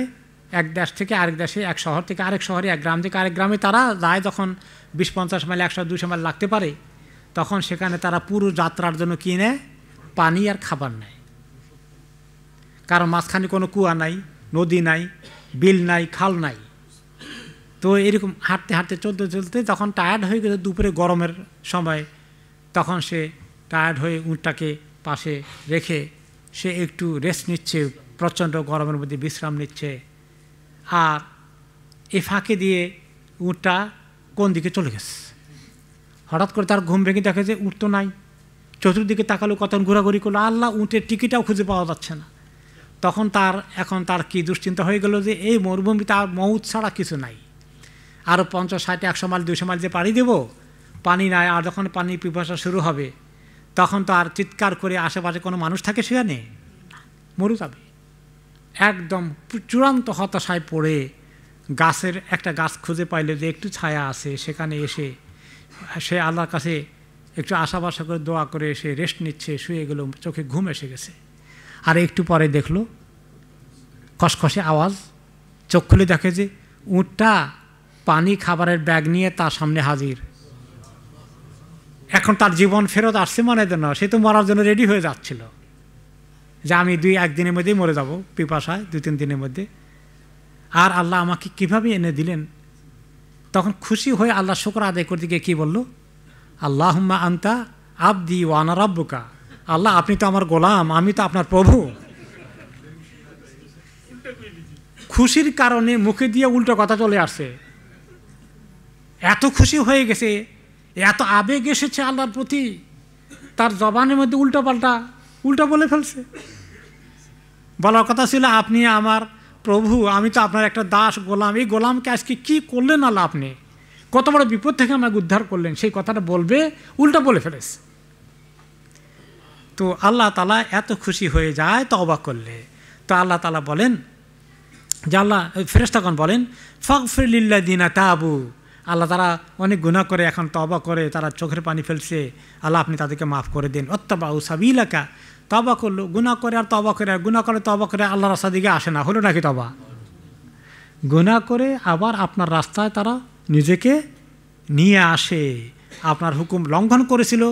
এক দেশ থেকে আরেক দেশে, এক শহর থেকে আরেক শহরে, এক গ্রাম থেকে আরেক গ্রামে তারা যায়, যখন 20-50 মাইল, 100-200 মাইল লাগতে পারে, তখন সেখানে তারা পুরো যাত্রার জন্য কী নেয়? পানি আর খাবার নেয়। কারণ মাঝখানে কোনো কুয়া নাই, নদী নাই, বিল নাই, খাল নাই। তো এরকম হাঁটতে হাঁটতে চলতে চলতে যখন টায়ার্ড হয়ে গেছে, দুপুরে গরমের সময়, তখন সে টায়ার্ড হয়ে উটটাকে পাশে রেখে সে একটু রেস্ট নিচ্ছে, প্রচণ্ড গরমের মধ্যে বিশ্রাম নিচ্ছে। আর এ ফাঁকে দিয়ে উটটা কোন দিকে চলে গেছে। হঠাৎ করে তার ঘুম ভেঙে দেখে যে উট তো নাই। চতুর্দিকে তাকালো, কত ঘোরাঘুরি করলো, আল্লাহ উটের টিকিটাও খুঁজে পাওয়া যাচ্ছে না। তখন তার কি দুশ্চিন্তা হয়ে গেল, যে এই মরুভূমি তার মৌত ছাড়া কিছু নাই। আরও 50-60-100 মাইল 200 মাইল যে পাড়ি দেব, পানি নাই। আর যখন পানির পিপাসা শুরু হবে, তখন তো আর চিৎকার করে আশেপাশে কোনো মানুষ থাকে সেখানে মরু যাবে। একদম চূড়ান্ত হতাশায় পড়ে একটা গাছ খুঁজে পাইলে যে একটু ছায়া আছে, সেখানে এসে সে আল্লাহর কাছে একটু আশা ভরসা করে দোয়া করে সে রেস্ট নিচ্ছে, শুয়ে গেল, চোখে ঘুম এসে গেছে। আর একটু পরে দেখলো খসখসে আওয়াজ, চোখ খুলে দেখে যে উটটা পানি খাবারের ব্যাগ নিয়ে তার সামনে হাজির। এখন তার জীবন ফেরত আসছে মনে হয় না, সে তো মরার জন্য রেডি হয়ে যাচ্ছিল, যে আমি 2-1 দিনের মধ্যেই মরে যাব পিপাসায়, 2-3 দিনের মধ্যে, আর আল্লাহ আমাকে কীভাবে এনে দিলেন। তখন খুশি হয়ে আল্লাহ শুকর আদায় করতে গিয়ে কী বলল, আল্লাহুম্মা আনতা আবদি ওয়া আনা রাব্বুকা, আল্লাহ আপনি তো আমার গোলাম, আমি তো আপনার প্রভু। খুশির কারণে মুখে দিয়ে উল্টো কথা চলে আসছে। এত খুশি হয়ে গেছে, এত আবেগ এসেছে আল্লাহর প্রতি, তার জবানের মধ্যে উল্টো বলে ফেলছে। বলার কথা ছিল আপনি আমার প্রভু, আমি তো আপনার একটা দাস, গোলাম। এই গোলামকে আজকে কী করলেন আল্লাহ, আপনি কত বড় বিপদ থেকে আমাকে উদ্ধার করলেন, সেই কথাটা বলবে উল্টো বলে ফেলেছে। তো আল্লাহ তাআলা এত খুশি হয়ে যায় তওবা করলে। তো আল্লাহ তাআলা বলেন, যে আল্লাহ ফেরেশতাগণ বলেন, ফাগফির লিল্লাযীনা তাবু, আল্লাহ তারা অনেক গুনাহ করে, এখন তওবা করে, তারা চোখের পানি ফেলছে, আল্লাহ আপনি তাদেরকে মাফ করে দেন। ওয়াত্তাবাউ সাবিলাকা, তওবা করলো, গুনাহ করে আর তওবা করে, আর গুনাহ করে তওবা করে, আল্লাহর রাস্তা দিকে আসে না, হলো নাকি তওবা? গুনাহ করে আবার আপনার রাস্তায় তারা নিজেকে নিয়ে আসে আপনার হুকুম লঙ্ঘন করেছিল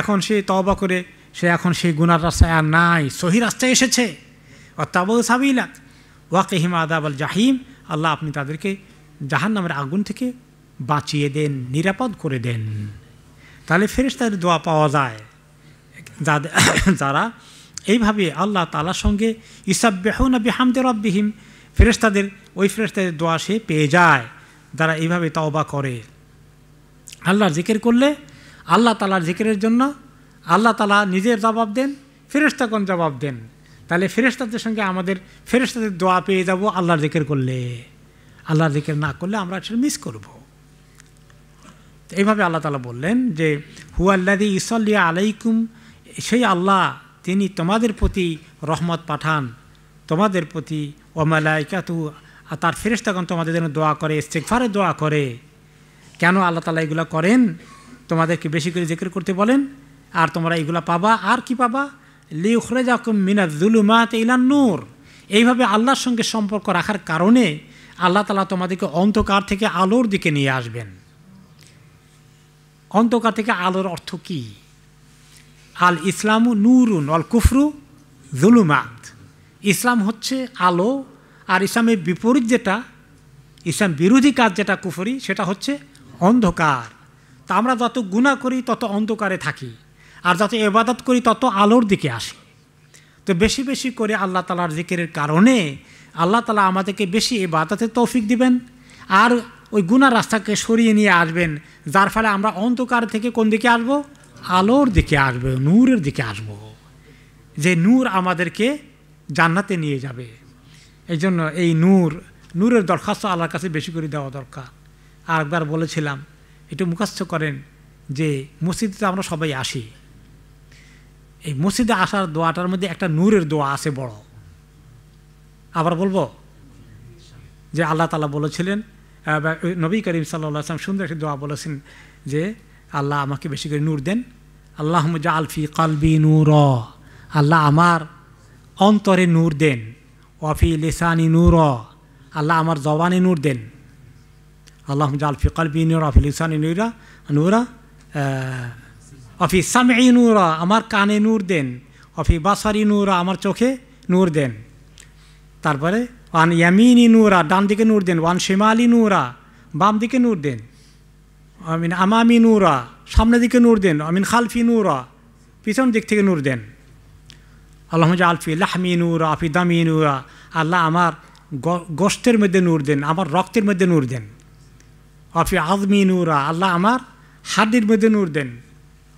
এখন সে তওবা করে সে এখন সেই গুনার রাস্তায় আর নাই সহি রাস্তায় এসেছে ওয়াতাবু সাবিলা ওয়াকিহিম আযাবাল জাহিম আল্লাহ আপনি তাদেরকে জাহান্নামের আগুন থেকে বাঁচিয়ে দেন নিরাপদ করে দেন তাহলে ফেরেশতার দোয়া পাওয়া যায় যারা এইভাবে আল্লাহ তাআলার সঙ্গে ইসাববিহুনা বিহামদি রাব্বিহিম ফেরেশতাদের ওই ফেরেশতাদের দোয়া সে পেয়ে যায় যারা এইভাবে তওবা করে আল্লাহর জিকির করলে আল্লাহ তাআলার জিকিরের জন্য আল্লাহ তাআলা নিজে জবাব দেন ফেরেশতাগণ জবাব দেন তাহলে ফেরেশতাদের সঙ্গে আমাদের ফেরেশতাদের দোয়া পেয়ে যাব আল্লাহর জিকির করলে আল্লাহর জিকির না করলে আমরা সেটা মিস করব এইভাবে আল্লাহ তাআলা বললেন যে হুয়াল্লাযী ইসাল্লি আলাইকুম সেই আল্লাহ তিনি তোমাদের প্রতি রহমত পাঠান তোমাদের প্রতি ওয়া মালায়েকাতুহু তার ফেরেশতাগণ তোমাদের জন্য দোয়া করে ইস্তিগফারের দোয়া করে কেন আল্লাহ তাআলা এগুলো করেন তোমাদেরকে বেশি করে জিকির করতে বলেন আর তোমরা এগুলো পাবা আর কি পাবা লিউখরিজাকুম মিনাজ যুলুমাতি ইলান নূর এইভাবে আল্লাহর সঙ্গে সম্পর্ক রাখার কারণে আল্লাহ তাআলা তোমাদেরকে অন্ধকার থেকে আলোর দিকে নিয়ে আসবেন অন্ধকার থেকে আলোর অর্থ কি আল ইসলামু নূরুন ওয়াল কুফরু যুলুমাত ইসলাম হচ্ছে আলো আর ইসলামের বিপরীত যেটা ইসলাম বিরোধী কাজ যেটা কুফরি সেটা হচ্ছে অন্ধকার তা আমরা যত গুনাহ করি তত অন্ধকারে থাকি আর যত ইবাদত করি তত আলোর দিকে আসি তো বেশি বেশি করে আল্লাহ তাআলার জিকিরের কারণে আল্লাহ তাআলা আমাদেরকে বেশি ইবাদতের তৌফিক দিবেন আর ওই গুনাহ রাস্তাকে সরিয়ে নিয়ে আসবেন যার ফলে আমরা অন্ধকার থেকে কোন দিকে আসব আলোর দিকে আসব নূরের দিকে আসব যে নূর আমাদেরকে জান্নাতে নিয়ে যাবে এইজন্য এই নূরের দরখাস্ত আল্লাহর কাছে বেশি করে দেওয়া দরকার আর একবার বলেছিলাম একটু মুখস্থ করেন যে মসজিদে আমরা সবাই আসি এই মসজিদে আসার দোয়াটার মধ্যে একটা নূরের দোয়া আছে বড় আবার বলবো যে আল্লাহ তাআলা বলেছিলেন নবী করিম সাল্লাল্লাহু আলাইহি ওয়াসাল্লাম সুন্দর একটি দোয়া বলেছেন যে আল্লাহ আমাকে বেশি করে নূর দেন আল্লাহুম্মা জাআল ফি কলবি নূরা আল্লাহ আমার অন্তরে নূর দেন ওয়া ফি লিসানি নূরা আল্লাহ আমার জবানে নূর দেন আল্লাহুম্মা জাআল ফি কলবি নূরা ওয়া ফি লিসানি নূরা অফি সামঈ নূরা আমার কানে নূর দেন অফি বাসারি নূরা আমার চোখে নূর দেন তারপরে ওয়ান ইয়ামিনি নূরা ডান দিকে নূর দেন ওয়ান শিমালি নূরা বাম দিকে নূর দেন আমিন আমামি নূরা সামনের দিকে নূর দেন আমিন খালফি নূরা পিছন দিক থেকে নূর দেন আল্লাহুম্মা জাআল ফি লাহমি নূরা ফি দামি নূরা আল্লাহ আমার গোশতের মধ্যে নূর দেন আমার রক্তের মধ্যে নূর দেন অফি আজমি নূরা আল্লাহ আমার হাড়ের মধ্যে নূর দেন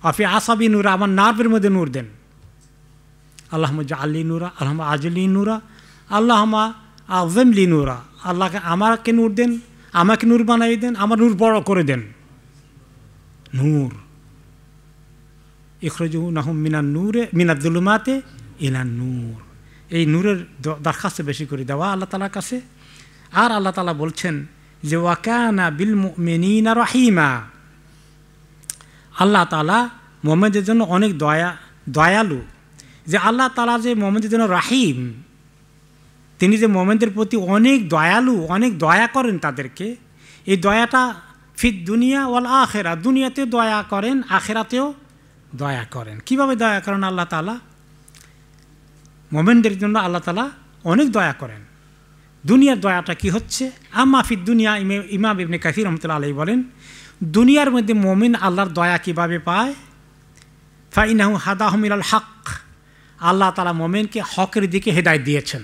আফি আসাবি নূরা আমার নার্ভের মধ্যে নূর দেন আল্লাহুম্মা জাআলনি নূরা আল্লাহুম্মা আজলি নূরা আল্লাহুম্মা আযমলি নূরা আল্লাহকে আমাকে নূর দেন আমাকে নূর বানাই দেন আমার নূর বড় করে দেন নূর ইখরিজুনাহুম মিনান নূরে মিনাজ যুলুমাতি ইলান নূর এই নূরের দরখাস্ত বেশি করে দেওয়া আল্লাহ তাআলার কাছে আর আল্লাহ তাআলা বলছেন যে ওয়া কানা বিল মুমিনিনা রাহিমা আল্লাহ তাআলা মুমিনদের জন্য অনেক দয়ালু যে আল্লাহ তাআলা যে মুমিনদের জন্য রাহিম তিনি যে মুমিনদের প্রতি অনেক দয়ালু অনেক দয়া করেন তাদেরকে এই দয়াটা ফিদ দুনিয়া ওয়াল আখিরা দুনিয়াতেও দয়া করেন আখিরাতেও দয়া করেন কিভাবে দয়া করেন আল্লাহ তাআলা মুমিনদের জন্য আল্লাহ তাআলা অনেক দয়া করেন দুনিয়ার দয়াটা কি হচ্ছে আম্মা ফিদ দুনিয়া ইমাম ইবনে কাসির রাহমাতুল্লাহ আলাইহি বলেন দুনিয়ার মধ্যে মুমিন আল্লাহর দয়া কিভাবে পায় ফাইনাহু হাদাহুম ইলাল হক আল্লাহ তাআলা মুমিনকে হকের দিকে হেদায়েত দিয়েছেন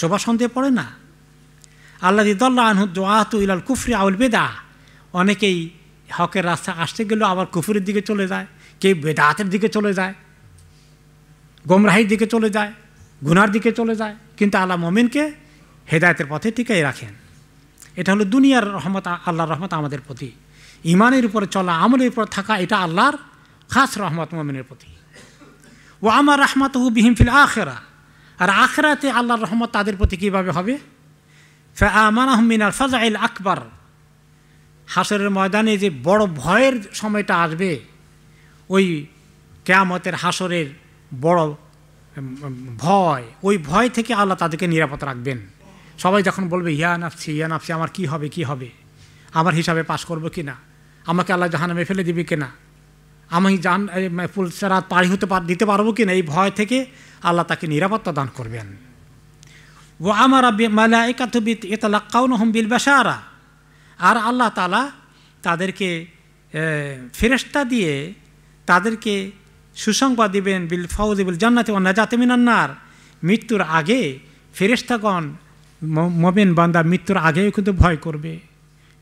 শোভা সন্দেহে পড়ে না আল্লাযী দাল্লা আনহু দুআতু ইলাল কুফরি আওল বিদআ অনেকেই হকের রাস্তা আসতে গেলেও আবার কুফরের দিকে চলে যায় কেউ বেদাতের দিকে চলে যায় গোমরাহির দিকে চলে যায় গুনার দিকে চলে যায় কিন্তু আল্লাহ মুমিনকে হেদায়েতের পথে টিকিয়ে রাখেন এটা হলো দুনিয়ার রহমত আল্লাহর রহমত আমাদের প্রতি ইমানের উপরে চলা, আমলের উপরে থাকা, এটা আল্লাহর খাস রহমত মুমিনের প্রতি। ও আমার রহমাতুহু বিহিম ফিল আখিরা, আর আখিরাতে আল্লাহর রহমত তাদের প্রতি কীভাবে হবে? ফাআমানাহুম মিনাল ফাজাইল আকবার, হাসরের ময়দানে যে বড় ভয়ের সময়টা আসবে, ওই কিয়ামতের হাসরের বড় ভয়, ওই ভয় থেকে আল্লাহ তাদেরকে নিরাপদ রাখবেন। সবাই যখন বলবে ইয়া নাফসি আমার কি হবে, কি হবে, আমার হিসাবে পাশ করব কি না, আমাকে আল্লাহ জাহান্নামে ফেলে দিবে কি না, আমি ফুলসেরাত পাড়ি হতে দিতে পারবো কি না, এই ভয় থেকে আল্লাহ তাকে নিরাপত্তা দান করবেন। ও আমার মালায়েকাতু ইতালাক্কাউনাহুম বিল বাশারা, আর আল্লাহ তাআলা তাদেরকে ফেরেশতা দিয়ে তাদেরকে সুসংবাদ দিবেন, বিল ফাউজি বিল জান্নাতি ওয়া নাজাতি মিনান নার। মৃত্যুর আগে ফেরেশতাগণ মুমিন বান্দা মৃত্যুর আগেও কিন্তু ভয় করবে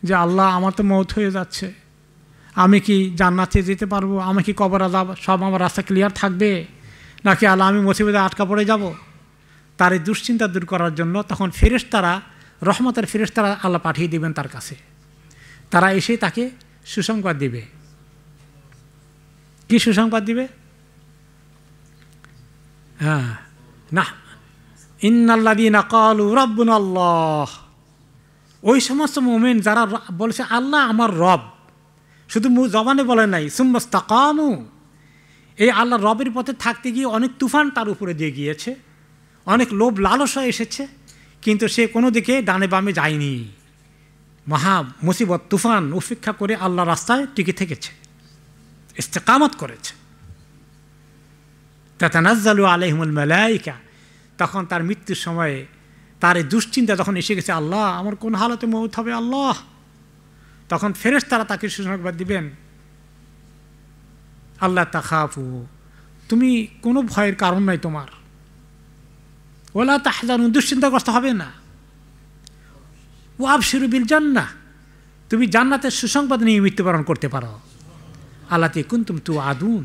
যে আল্লাহ আমার তো মওত হয়ে যাচ্ছে, আমি কি জান্নাতে যেতে পারবো, আমি কি কবর আযাব সব আমার রাস্তা ক্লিয়ার থাকবে, নাকি আল্লাহ আমি মুসিবতে আটকা পড়ে যাব। তার এই দুশ্চিন্তা দূর করার জন্য তখন ফেরেশতারা, রহমতের ফেরেশতারা আল্লাহ পাঠিয়ে দিবেন তার কাছে, তারা এসে তাকে সুসংবাদ দিবে। কি সুসংবাদ দিবে? হ্যাঁ, না ইন্নাল্লাযীনা ক্বালু রাব্বুনাল্লাহ, ওই সমস্ত মুমিন যারা বলেছে আল্লাহ আমার রব, শুধু জবানে বলে নাই, সুম্মাস্তাকামু, এই আল্লাহ রবের পথে থাকতে গিয়ে অনেক তুফান তার উপরে দিয়ে গিয়েছে, অনেক লোভ লালসা এসেছে, কিন্তু সে কোনো দিকে ডানে বামে যায়নি, মহা মুসিবত তুফান উপেক্ষা করে আল্লাহ রাস্তায় টিকে থেকেছে, ইস্তেকামত করেছে। তাতানাজ্জালু আলাইহিমুল মালায়েকা, তখন তার মৃত্যুর সময়ে তার এই দুশ্চিন্তা যখন এসে গেছে, আল্লাহ আমার কোন হালতে মওত হবে আল্লাহ, তখন ফেরেশতারা তাকে সুসংবাদ দিবেন, আল্লাহ তাখাফু, তুমি কোনো ভয়ের কারণ নাই তোমার, ওলা তাহজানু, দুশ্চিন্তাগ্রস্ত হবে না, ও আবশিরু বিল জান্নাহ, তুমি জান্নাতের সুসংবাদ নিয়ে মৃত্যুবরণ করতে পারো, আল্লাতি কুনতুম তুআদুন,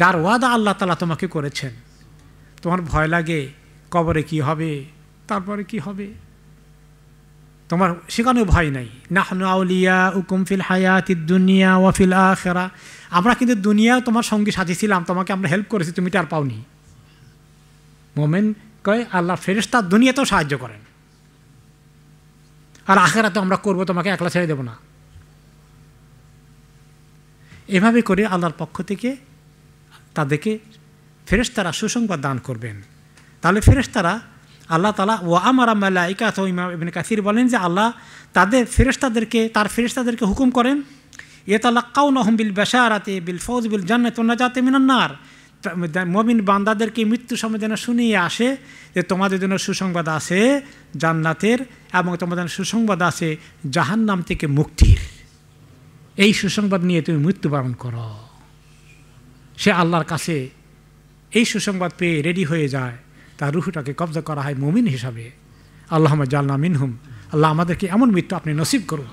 যার ওয়াদা আল্লাহ তাআলা তোমাকে করেছেন। তোমার ভয় লাগে কবরে কি হবে, তারপরে কি হবে, তোমার সেখানেও ভয় নাই। নাহনু আউলিয়াউকুম ফিল হায়াতিদ দুনিয়া ওয়া ফিল আখিরা, আমরা কিন্তু দুনিয়াও তোমার সঙ্গে সাথী ছিলাম, তোমাকে আমরা হেল্প করেছি, তুমি তো আর পাওনি। মোমেন কয় আল্লাহ ফেরেশতা দুনিয়াতেও সাহায্য করেন, আর আখিরাতে আমরা করব, তোমাকে একলা ছেড়ে দেব না। এভাবে করে আল্লাহর পক্ষ থেকে তাদেরকে ফেরেশতারা সুসংবাদ দান করবেন। তাহলে ফেরেশতারা আল্লাহ তাআলা ওয়া আমারা মালায়েকাতু, ইমাম ইবনে কাসির বলেন যে আল্লাহ তাদের ফেরেশতাদেরকে, তার ফেরেশতাদেরকে হুকুম করেন ইয়াতালাক্কাউনাহুম বিল বাশারাতি বিল ফাউজ বিল জান্নাতি ওয়ান নাজাতি মিনান নার, মুমিন বান্দাদেরকে মৃত্যু সময় যেন শুনিয়ে আসে যে তোমাদের জন্য সুসংবাদ আছে জান্নাতের, এবং তোমাদের জন্য সুসংবাদ আছে জাহান্নাম থেকে মুক্তির, এই সুসংবাদ নিয়ে তুমি মৃত্যুবরণ করো। সে আল্লাহর কাছে এই সুসংবাদ পেয়ে রেডি হয়ে যায়, তার রুহটাকে কবজা করা হয় মুমিন হিসাবে। আল্লাহুম্মা জাআলনা মিনহুম, আল্লাহ আমাদেরকে এমন মৃত্যু আপনি নসিব করুন।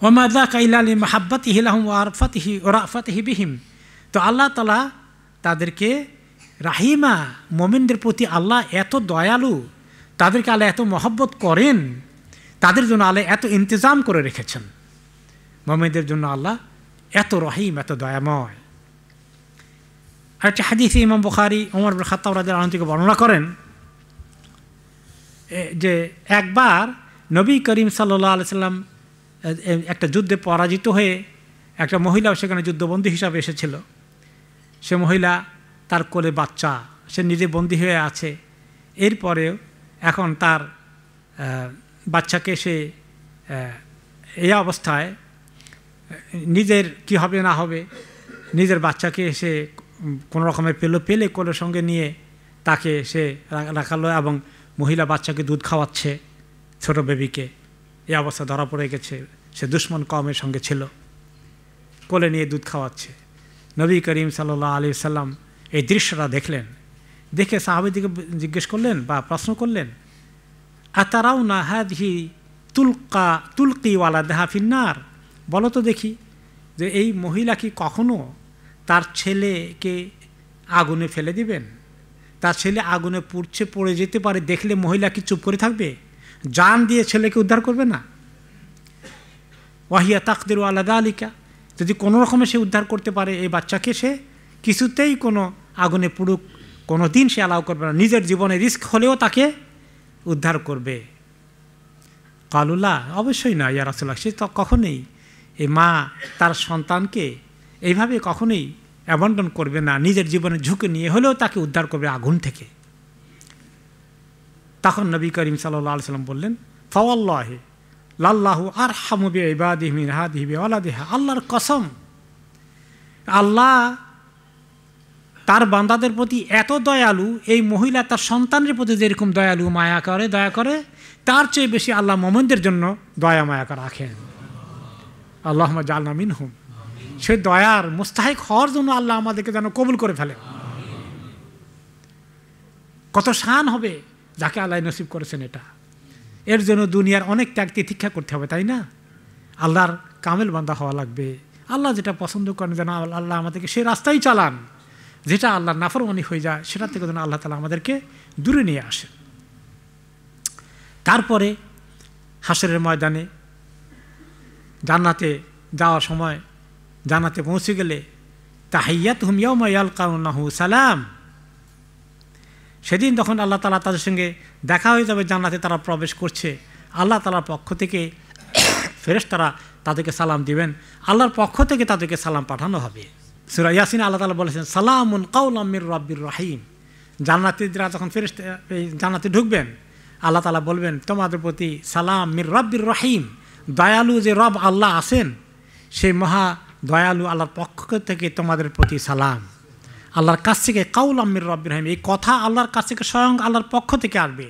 ওয়া মা যাকা ইল্লা লিমাহাব্বাতিহি লাহুম ওয়া আরফাতিহি ওয়া রাফাতিহি বিহিম, তো আল্লাহ তাআলা তাদেরকে রাহিমা, মুমিনদের প্রতি আল্লাহ এত দয়ালু, তাদেরকে আল্লাহ এত মহব্বত করেন, তাদের জন্য আল্লাহ এত ইন্তজাম করে রেখেছেন, মুমিনদের জন্য আল্লাহ এত রহিম, এত দয়াময়। আরেকটি হাদিসে ইমাম বুখারী ওমর ইবনে খাত্তাব রাদিয়াল্লাহু আনহু থেকে বর্ণনা করেন যে একবার নবী করিম সাল্লাল্লাহু আলাইহি সাল্লাম একটা যুদ্ধে পরাজিত হয়ে, একটা মহিলা সেখানে যুদ্ধবন্দী হিসাবে এসেছিল, সে মহিলা, তার কোলে বাচ্চা, সে নিজে বন্দী হয়ে আছে, এরপরেও এখন তার বাচ্চাকে সে এই অবস্থায় নিজের কি হবে না হবে, নিজের বাচ্চাকে সে কোনো রকমের পেলে কোলের সঙ্গে নিয়ে তাকে সে রাখালো, এবং মহিলা বাচ্চাকে দুধ খাওয়াচ্ছে, ছোট বেবিকে, এই অবস্থা ধরা পড়ে গেছে, সে দুশ্মন কওমের সঙ্গে ছিল, কোলে নিয়ে দুধ খাওয়াচ্ছে। নবী করিম সাল্লাল্লাহু আলাইহি সাল্লাম এই দৃশ্যটা দেখলেন, দেখে সাহাবীদেরকে জিজ্ঞেস করলেন বা প্রশ্ন করলেন, আতারাউনা হাযিহি তুলকি ওয়ালাদাহা ফিন্নার, বলো তো দেখি যে এই মহিলা কি কখনো তার ছেলেকে আগুনে ফেলে দিবেন? তার ছেলে আগুনে পুড়ছে, পড়ে যেতে পারে, দেখলে মহিলা কি চুপ করে থাকবে? জান দিয়ে ছেলেকে উদ্ধার করবে না? وهي تقدر على ذلك যদি কোনো রকমে সে উদ্ধার করতে পারে এই বাচ্চাকে সে কিছুতেই কোনো আগুনে পুড়ুক কোনোদিন সে আলাও করবে না নিজের জীবনে রিস্ক হলেও তাকে উদ্ধার করবে কালুলা অবশ্যই না ইয়া রাসূলুল্লাহ সে তো কখনোই এই মা তার সন্তানকে এইভাবে কখনোই অ্যাবান্ডন করবে না নিজের জীবনে ঝুঁকি নিয়ে হলেও তাকে উদ্ধার করবে আগুন থেকে তখন নবী করিম সাল্লাল্লাহু আলাইহি সাল্লাম বললেন ফাওয়াল্লাহি লাল্লাহু আরহামু বিইবাদিহি মিন হাদিহি বিওয়ালাদিহি আল্লাহর কসম আল্লাহ তার বান্দাদের প্রতি এত দয়ালু এই মহিলা তার সন্তানের প্রতি যেরকম দয়ালু মায়া করে দয়া করে তার চেয়ে বেশি আল্লাহ মুমিনদের জন্য দয়া মায়া রাখেন আল্লাহুম্মা জাআলনা মিনহুম সে দয়ার মুস্তাহিক হওয়ার জন্য আল্লাহ আমাদেরকে যেন কবুল করে ফেলে কত শান হবে যাকে আল্লাহ নসিব করেছেন এটা এর জন্য দুনিয়ার অনেক ত্যাগ তিতিক্ষা করতে হবে তাই না আল্লাহর কামেল বান্দা হওয়া লাগবে আল্লাহ যেটা পছন্দ করেন যেন আল্লাহ আমাদেরকে সেই রাস্তায় চালান যেটা আল্লাহর নাফরমানি হয়ে যায় সেটা থেকে যেন আল্লাহ তাআলা আমাদেরকে দূরে নিয়ে আসেন তারপরে হাসরের ময়দানে জান্নাতে যাওয়ার সময় জান্নাতে পৌঁছে গেলে তাহিয়াতুহুম ইয়াওমা ইয়ালকাউনাহু সালাম সেদিন যখন আল্লাহ তাআলা তাদের সঙ্গে দেখা হয়ে যাবে জান্নাতে তারা প্রবেশ করছে আল্লাহ তাআলার পক্ষ থেকে ফেরেশতারা তাদেরকে সালাম দিবেন আল্লাহর পক্ষ থেকে তাদেরকে সালাম পাঠানো হবে সূরা ইয়াসিন আল্লাহ তাআলা বলেছেন সালামুন কাওলাম মির রাব্বির রহিম জান্নাতীরা যখন ফেরেশতা জান্নাতে ঢুকবেন আল্লাহ তাআলা বলবেন তোমাদের প্রতি সালাম মির রাব্বির রহিম দয়ালু যে রব আল্লাহ আছেন সেই মহা দয়ালু আল্লাহর পক্ষ থেকে তোমাদের প্রতি সালাম আল্লাহর কাছ থেকে কাউলাম মির রাব্বির রহিম এই কথা আল্লাহর কাছ থেকে স্বয়ং আল্লাহর পক্ষ থেকে আসবে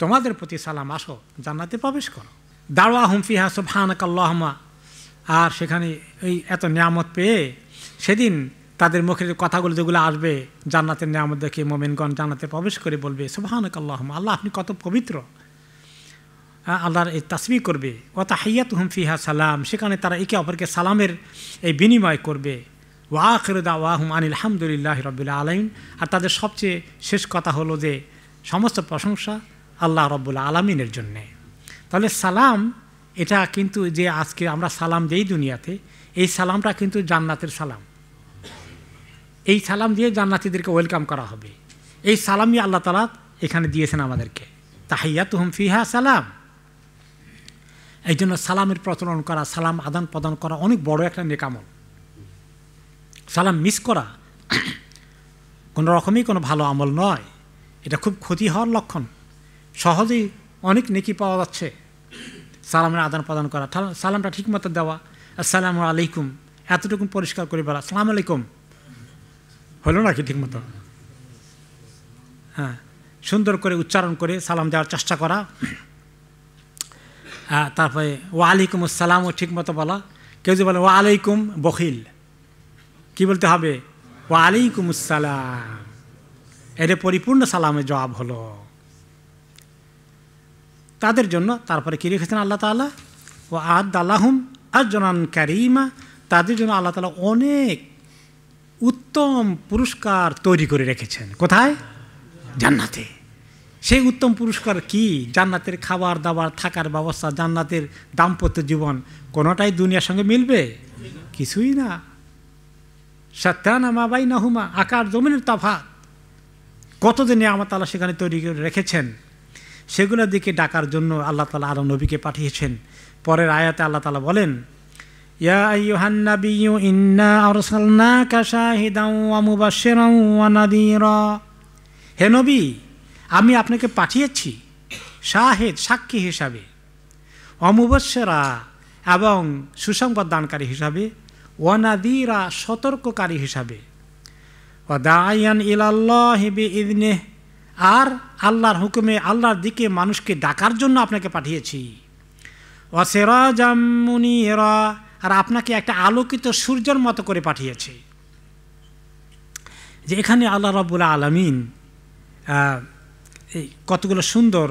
তোমাদের প্রতি সালাম আসো জান্নাতে প্রবেশ করো দাওয়াহুম ফিহা সুবহানাকা আল্লাহুম্মা আর সেখানে এই এত নিয়ামত পেয়ে সেদিন তাদের মুখের কথাগুলো যেগুলো আসবে জান্নাতের নিয়ামত দেখে মুমিনগণ জান্নাতে প্রবেশ করে বলবে সুবহানাকা আল্লাহুম্মা আল্লাহ আপনি কত পবিত্র আল্লাহর এই তাসবিহ করবে ওয়া তাহিয়াতুহুম ফিহা সালাম সেখানে তারা একে অপরকে সালামের এই বিনিময় করবে ওয়া আখিরু দাওয়াহুম আনিল হামদুলিল্লাহি রাব্বিল আলামিন আর তাদের সবচেয়ে শেষ কথা হলো যে সমস্ত প্রশংসা আল্লাহ রাব্বুল আলামিনের জন্যে তাহলে সালাম এটা কিন্তু যে আজকে আমরা সালাম দেই দুনিয়াতে এই সালামটা কিন্তু জান্নাতের সালাম এই সালাম দিয়ে জান্নাতীদেরকে ওয়েলকাম করা হবে এই সালামই আল্লাহ তাআলা এখানে দিয়েছেন আমাদেরকে তাহিয়াতুহুম ফিহা সালাম এই জন্য সালামের প্রচলন করা সালাম আদান প্রদান করা অনেক বড় একটা নেক আমল সালাম মিস করা কোনো রকমই কোনো ভালো আমল নয় এটা খুব ক্ষতি হওয়ার লক্ষণ সহজেই অনেক নেকি পাওয়া যাচ্ছে সালামের আদান প্রদান করা সালামটা ঠিকমতো দেওয়া আসসালামু আলাইকুম এতটুকু পরিষ্কার করে বলা আসসালামু আলাইকুম হলো নাকি ঠিকমতো হ্যাঁ সুন্দর করে উচ্চারণ করে সালাম দেওয়ার চেষ্টা করা তারপরে ওয়ালাইকুম আসসালামও ঠিকমতো বলা কেউ যে বলে ওয়ালাইকুম বখিল কি বলতে হবে ওয়ালাইকুম আসসালাম এটা পরিপূর্ণ সালামের জবাব হলো তাদের জন্য তারপরে কি রেখেছেন আল্লাহ তাআলা ওয়া আদালাহুম আজরান কারীমা তাদের জন্য আল্লাহ তাআলা অনেক উত্তম পুরস্কার তৈরি করে রেখেছেন কোথায় জান্নাতে সেই উত্তম পুরস্কার কি জান্নাতের খাবার দাবার থাকার ব্যবস্থা জান্নাতের দাম্পত্য জীবন কোনোটাই দুনিয়ার সঙ্গে মিলবে কিছুই না সাত্তানা মা বাইনাহুমা আকার জমিনের তফাত কত যে নিয়ামত আল্লাহ সেখানে তৈরি করে রেখেছেন সেগুলোর দিকে ডাকার জন্য আল্লাহ তাআলা আরো নবীকে পাঠিয়েছেন পরের আয়াতে আল্লাহ তাআলা বলেন ইয়া আইয়ুহান নাবিয়্যু ইন্না আরসালনাকা শাহিদাও ওয়া মুবাশশিরাও ওয়া নাযীরা হে নবী আমি আপনাকে পাঠিয়েছি শাহেদ সাক্ষী হিসাবে ওয়া মুবাশশিরা এবং সুসংবাদ দানকারী হিসাবে ওয়া নাযীরা সতর্ককারী হিসাবে ওয়া দাইয়ান ইলাল্লাহি বিইযনিহি আর আল্লাহর হুকুমে আল্লাহর দিকে মানুষকে ডাকার জন্য আপনাকে পাঠিয়েছি ওয়া সিরাজাম মুনীরা আর আপনাকে একটা আলোকিত সূর্যের মতো করে পাঠিয়েছি যে এখানে আল্লাহ রাব্বুল আলামিন এই কতগুলো সুন্দর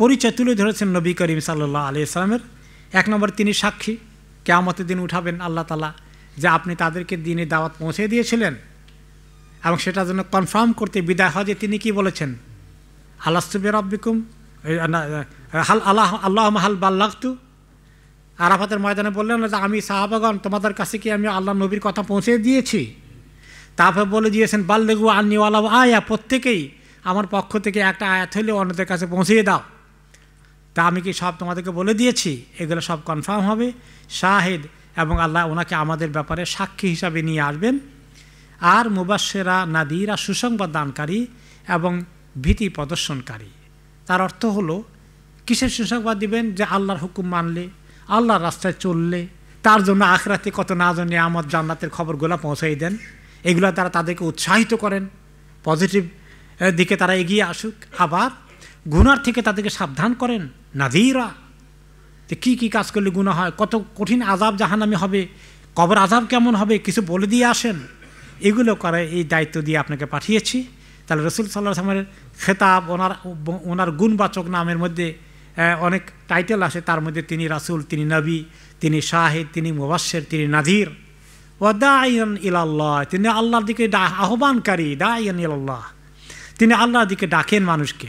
পরিচয় তুলে ধরেছেন নবী করিম সাল্লাল্লাহু আলাইহি সাল্লামের এক নম্বর তিনি সাক্ষী কিয়ামতের দিন উঠাবেন আল্লাহ তাআলা যে আপনি তাদেরকে দ্বীনে দাওয়াত পৌঁছে দিয়েছিলেন এবং সেটার জন্য কনফার্ম করতে বিদায় হজে তিনি কি বলেছেন আলাস্তু বিরাব্বিকুম হাল আল্লাহ আল্লাহুম্মা হাল বাল্লাগতু আরাফাতের ময়দানে বললেন যে আমি সাহাবাগণ তোমাদের কাছে কি আমি আল্লাহর নবীর কথা পৌঁছে দিয়েছি? তারপর বলে দিয়েছেন বাল্লিগু আন্নী ওয়ালাউ আয়া, প্রত্যেকেই আমার পক্ষ থেকে একটা আয়াত হলে অন্যদের কাছে পৌঁছিয়ে দাও। তা আমি কি সব তোমাদেরকে বলে দিয়েছি? এগুলো সব কনফার্ম হবে শাহিদ, এবং আল্লাহ ওনাকে আমাদের ব্যাপারে সাক্ষী হিসাবে নিয়ে আসবেন, আর মুবাশশিরা নাদিরা সুসংবাদ দানকারী এবং ভীতি প্রদর্শনকারী। তার অর্থ হলো কিসের সুসংবাদ দিবেন? যে আল্লাহর হুকুম মানলে, আল্লাহর রাস্তায় চললে তার জন্য আখিরাতে কত না জানি নিয়ামত জান্নাতের খবরগুলো পৌঁছাই দেন। এগুলো তারা তাদেরকে উৎসাহিত করেন, পজিটিভ দিকে তারা এগিয়ে আসুক, আবার গুনার থেকে তাদেরকে সাবধান করেন। নাজিরা যে কী কী কাজ করলে গুনাহ হয়, কত কঠিন আজাব জাহান্নামে হবে, কবর আজাব কেমন হবে, কিছু বলে দিয়ে আসেন। এগুলো করে এই দায়িত্ব দিয়ে আপনাকে পাঠিয়েছি। তাহলে রসুল সাল্লাল্লাহু আলাইহি ওয়াসাল্লামের খেতাব, ওনার গুণবাচক নামের মধ্যে অনেক টাইটেল আসে, তার মধ্যে তিনি রাসুল, তিনি নবী, তিনি শাহিদ, তিনি মুবাশশির, তিনি নাজির। ওয়াদাইয়ান ইলাল্লাহ, তিনি আল্লাহর দিকে আহ্বানকারী, দাইয়ান ইলাল্লাহ, তিনি আল্লাহর দিকে ডাকেন মানুষকে।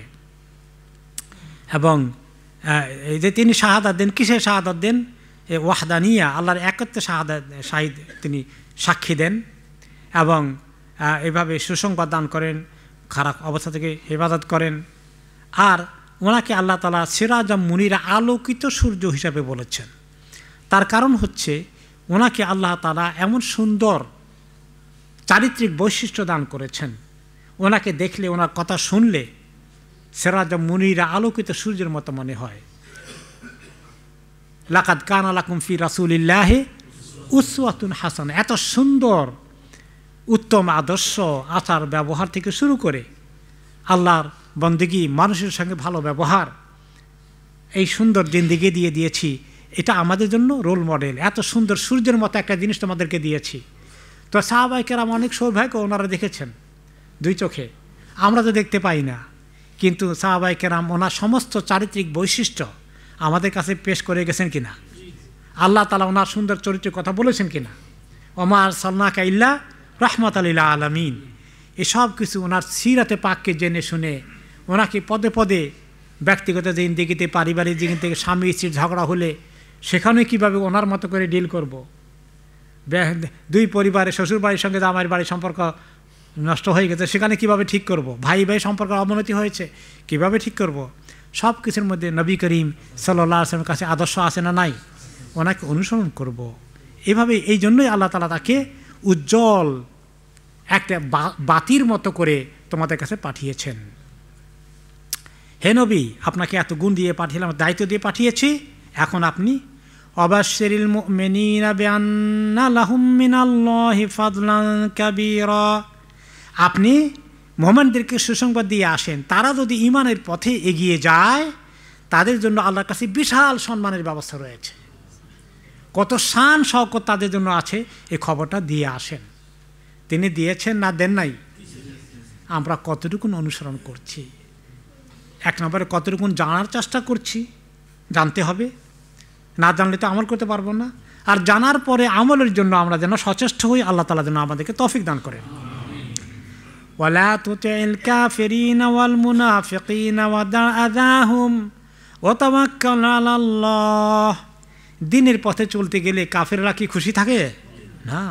এবং এই যে তিনি শাহাদাত দেন, কিসের শাহাদাত দেন? ওয়াহদানিয়া, আল্লাহর একত্রে শাহাদাত শাহিদ, তিনি সাক্ষী দেন। এবং এভাবে সুসংবাদ দান করেন, খারাপ অবস্থা থেকে হেফাজত করেন। আর ওনাকে আল্লাহ তালা সিরাজাম মুনিরা, আলোকিত সূর্য হিসাবে বলেছেন। তার কারণ হচ্ছে ওনাকে আল্লাহ তালা এমন সুন্দর চারিত্রিক বৈশিষ্ট্য দান করেছেন, ওনাকে দেখলে, ওনার কথা শুনলে সিরাজাম মুনিরা, আলোকিত সূর্যের মতো মনে হয়। লাকাদ কানা লাকুম ফি রাসূলিল্লাহি উসওয়াতুন হাসানা, এত সুন্দর উত্তম আদর্শ, আচার ব্যবহার থেকে শুরু করে আল্লাহর বন্দেগী, মানুষের সঙ্গে ভালো ব্যবহার, এই সুন্দর জিন্দেগি দিয়ে দিয়েছি। এটা আমাদের জন্য রোল মডেল, এত সুন্দর সূর্যের মতো একটা জিনিস তোমাদেরকে দিয়েছি। তো সাহাবায়ে কেরাম অনেক সৌভাগ্য, ওনারা দেখেছেন দুই চোখে, আমরা তো দেখতে পাই না। কিন্তু সাহাবায়ে কেরাম ওনার সমস্ত চারিত্রিক বৈশিষ্ট্য আমাদের কাছে পেশ করে গেছেন কিনা, আল্লাহ তাআলা ওনার সুন্দর চরিত্রের কথা বলেছেন কিনা। ওমা আরসালনাকা ইল্লা রাহমাতাল লিল আলামিন, এসব কিছু ওনার সিরাতে পাককে জেনে শুনে ওনাকে পদে পদে ব্যক্তিগত জিন্দেগিতে, পারিবারিক জিন্দেগিতে, স্বামী স্ত্রীর ঝগড়া হলে সেখানে কীভাবে ওনার মতো করে ডিল করব, দুই পরিবারে শ্বশুর বাড়ির সঙ্গে জামাইয়ের বাড়ির সম্পর্ক নষ্ট হয়ে গেছে, সেখানে কিভাবে ঠিক করব, ভাই ভাই সম্পর্কের অবনতি হয়েছে কিভাবে ঠিক করব, সব কিছুর মধ্যে নবী করিম সাল্লাল্লাহু আলাইহি ওয়াসাল্লামের কাছে আদর্শ আছে না নাই, ওনাকে অনুসরণ করব। এভাবে এই জন্যই আল্লাহ তাআলা তাকে উজ্জ্বল একটা বাতির মতো করে তোমাদের কাছে পাঠিয়েছেন। হে নবী, আপনাকে এত গুণ দিয়ে পাঠিয়েলাম, দায়িত্ব দিয়ে পাঠিয়েছি, এখন আপনি অবাশশিরিল মুমিনিনা বিআন্না লাহুম মিনাল্লাহি ফাদলান কাবীরা, আপনি মুমিনদেরকে সুসংবাদ দিয়ে আসেন, তারা যদি ইমানের পথে এগিয়ে যায় তাদের জন্য আল্লাহর কাছে বিশাল সম্মানের ব্যবস্থা রয়েছে, কত শান শওকত তাদের জন্য আছে, এই খবরটা দিয়ে আসেন। তিনি দিয়েছেন না দেন নাই? আমরা কতটুকু অনুসরণ করছি, এক নম্বরে কতটুকু জানার চেষ্টা করছি, জানতে হবে, না জানলে তো আমল করতে পারবো না। আর জানার পরে আমলের জন্য আমরা যেন সচেষ্ট হই, আল্লাহ তাআলা যেন আমাদেরকে তৌফিক দান করেন। ওয়ালা তুতিল কাফিরিনা ওয়াল মুনাফিকিনা ওয়াদা আযাহুম ওয়া তাওয়াক্কাল আলাল্লাহ, দিনের পথে চলতে গেলে কাফেররা কি খুশি থাকে? না।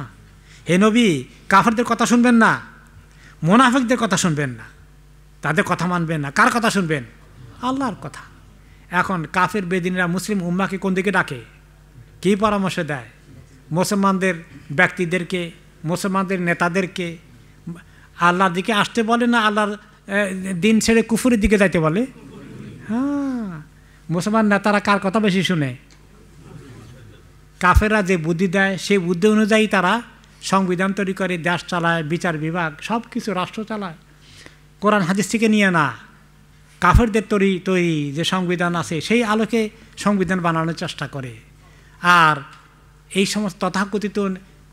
হে নবী, কাফেরদের কথা শুনবেন না, মুনাফিকদের কথা শুনবেন না, তাদের কথা মানবেন না। কার কথা শুনবেন? আল্লাহর কথা। এখন কাফের বেদিনীরা মুসলিম উম্মাহকে কোন দিকে ডাকে, কী পরামর্শ দেয়? মুসলমানদের ব্যক্তিদেরকে, মুসলমানদের নেতাদেরকে আল্লাহর দিকে আসতে বলে, না আল্লাহর দিন ছেড়ে কুফুরের দিকে যাইতে বলে? হ্যাঁ, মুসলমান নেতারা কার কথা বেশি শুনে? কাফেররা যে বুদ্ধি দেয় সেই বুদ্ধি অনুযায়ী তারা সংবিধান তৈরি করে, দেশ চালায়, বিচার বিভাগ সব কিছু, রাষ্ট্র চালায়, কোরআন হাদিস থেকে নিয়ে না, কাফেরদের তৈরি যে সংবিধান আছে সেই আলোকে সংবিধান বানানোর চেষ্টা করে। আর এই সমস্ত তথাকথিত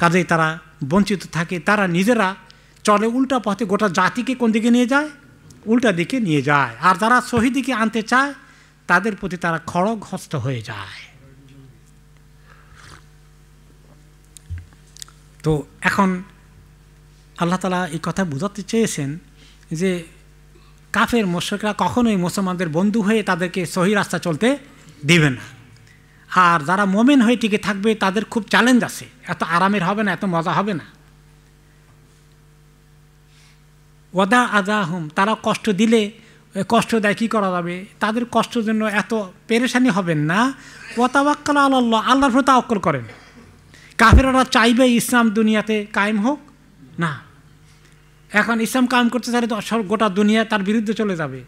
কাজেই তারা বঞ্চিত থাকে তারা নিজেরা চলে উল্টা পথে গোটা জাতিকে কোন দিকে নিয়ে যায় উল্টা দিকে নিয়ে যায় আর যারা সহি দিকে আনতে চায় তাদের প্রতি তারা খড়গ হস্ত হয়ে যায় তো এখন আল্লাহ তাআলা এই কথা বুঝাতে চেয়েছেন যে কাফের মুশরিকরা কখনোই মুসলমানদের বন্ধু হয়ে তাদেরকে সহি রাস্তা চলতে দিবে না আর যারা মুমিন হয়ে টিকে থাকবে তাদের খুব চ্যালেঞ্জ আছে এত আরামের হবে না এত মজা হবে না ওয়াদা আযাহুম তারা কষ্ট দিলে কষ্ট দেয় কি করা যাবে তাদের কষ্টের জন্য এত পেরেশানি হবেন না ওয়া তাওয়াক্কাল আলাল্লাহ আল্লাহর প্রতি তাওয়াক্কুল করেন কাফেররা চাইবে ইসলাম দুনিয়াতে কায়েম হোক না এখন ইসলাম কায়েম করতে চাইলে তো গোটা দুনিয়া তার বিরুদ্ধে চলে যাবে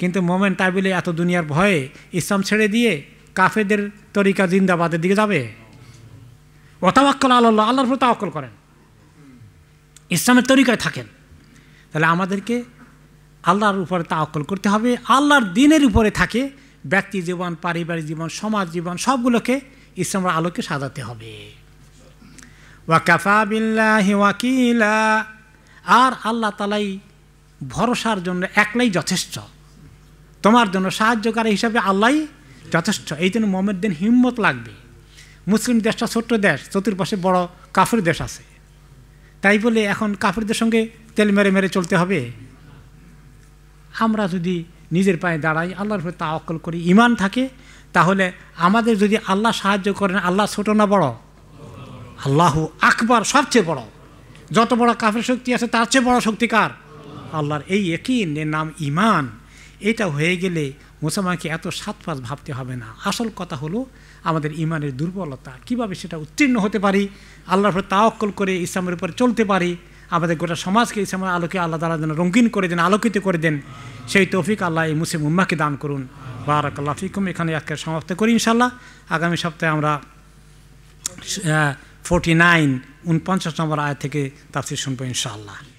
কিন্তু মুমিন তাই বলে এত দুনিয়ার ভয়ে ইসলাম ছেড়ে দিয়ে কাফেরদের তরিকা জিন্দাবাদের দিকে যাবে ওয়া তাওয়াক্কাল আলাল্লাহ আল্লাহর প্রতি তাওয়াক্কুল করেন ইসলামের তরিকায় থাকেন তাহলে আমাদেরকে আল্লাহর উপরে তাওয়াক্কুল করতে হবে আল্লাহর দ্বীনের উপরে থাকে ব্যক্তি জীবন পারিবারিক জীবন সমাজ জীবন সবগুলোকে ইসলামের আলোকে সাজাতে হবে ওয়াকাফা বিল্লাহি ওয়াকিলা আর আল্লাহ তাআলাই ভরসার জন্য একলাই যথেষ্ট তোমার জন্য সাহায্যকারী হিসাবে আল্লাহই যথেষ্ট এই জন্য মুমিনদের হিম্মত লাগবে মুসলিম দেশটা ছোট্ট দেশ চতুর্পাশে বড় কাফের দেশ আছে তাই বলে এখন কাফেরদের সঙ্গে তেল মেরে মেরে চলতে হবে আমরা যদি নিজের পায়ে দাঁড়াই আল্লাহর প্রতি তাওয়াক্কুল করি ঈমান থাকে তাহলে আমাদের যদি আল্লাহ সাহায্য করেন আল্লাহ ছোট না বড় আল্লাহু আকবার সবচেয়ে বড় যত বড় কাফের শক্তি আছে তার চেয়ে বড় শক্তি কার আল্লাহর এই ইয়াকিন এর নাম ঈমান এটা হয়ে গেলে মুসলমানকে এত সাত পাঁচ ভাবতে হবে না আসল কথা হলো আমাদের ঈমানের দুর্বলতা কিভাবে সেটা উত্তীর্ণ হতে পারি আল্লাহর প্রতি তাওয়াক্কুল করে ইসলামের উপর চলতে পারি আমাদের গোটা সমাজকে ইসলামের আলোকে আল্লাহ তাআলা যেন রঙিন করে দেন আলোকিত করে দেন সেই তৌফিক আল্লাহ এই মুসলিম উম্মাহকে দান করুন বারাকাল্লাহ ফিকুম এখানে আজকে সমাপ্ত করি ইনশাআল্লাহ আগামী সপ্তাহে আমরা 49 49 নম্বর আয়াত থেকে তাফসীর শুনবো ইনশাআল্লাহ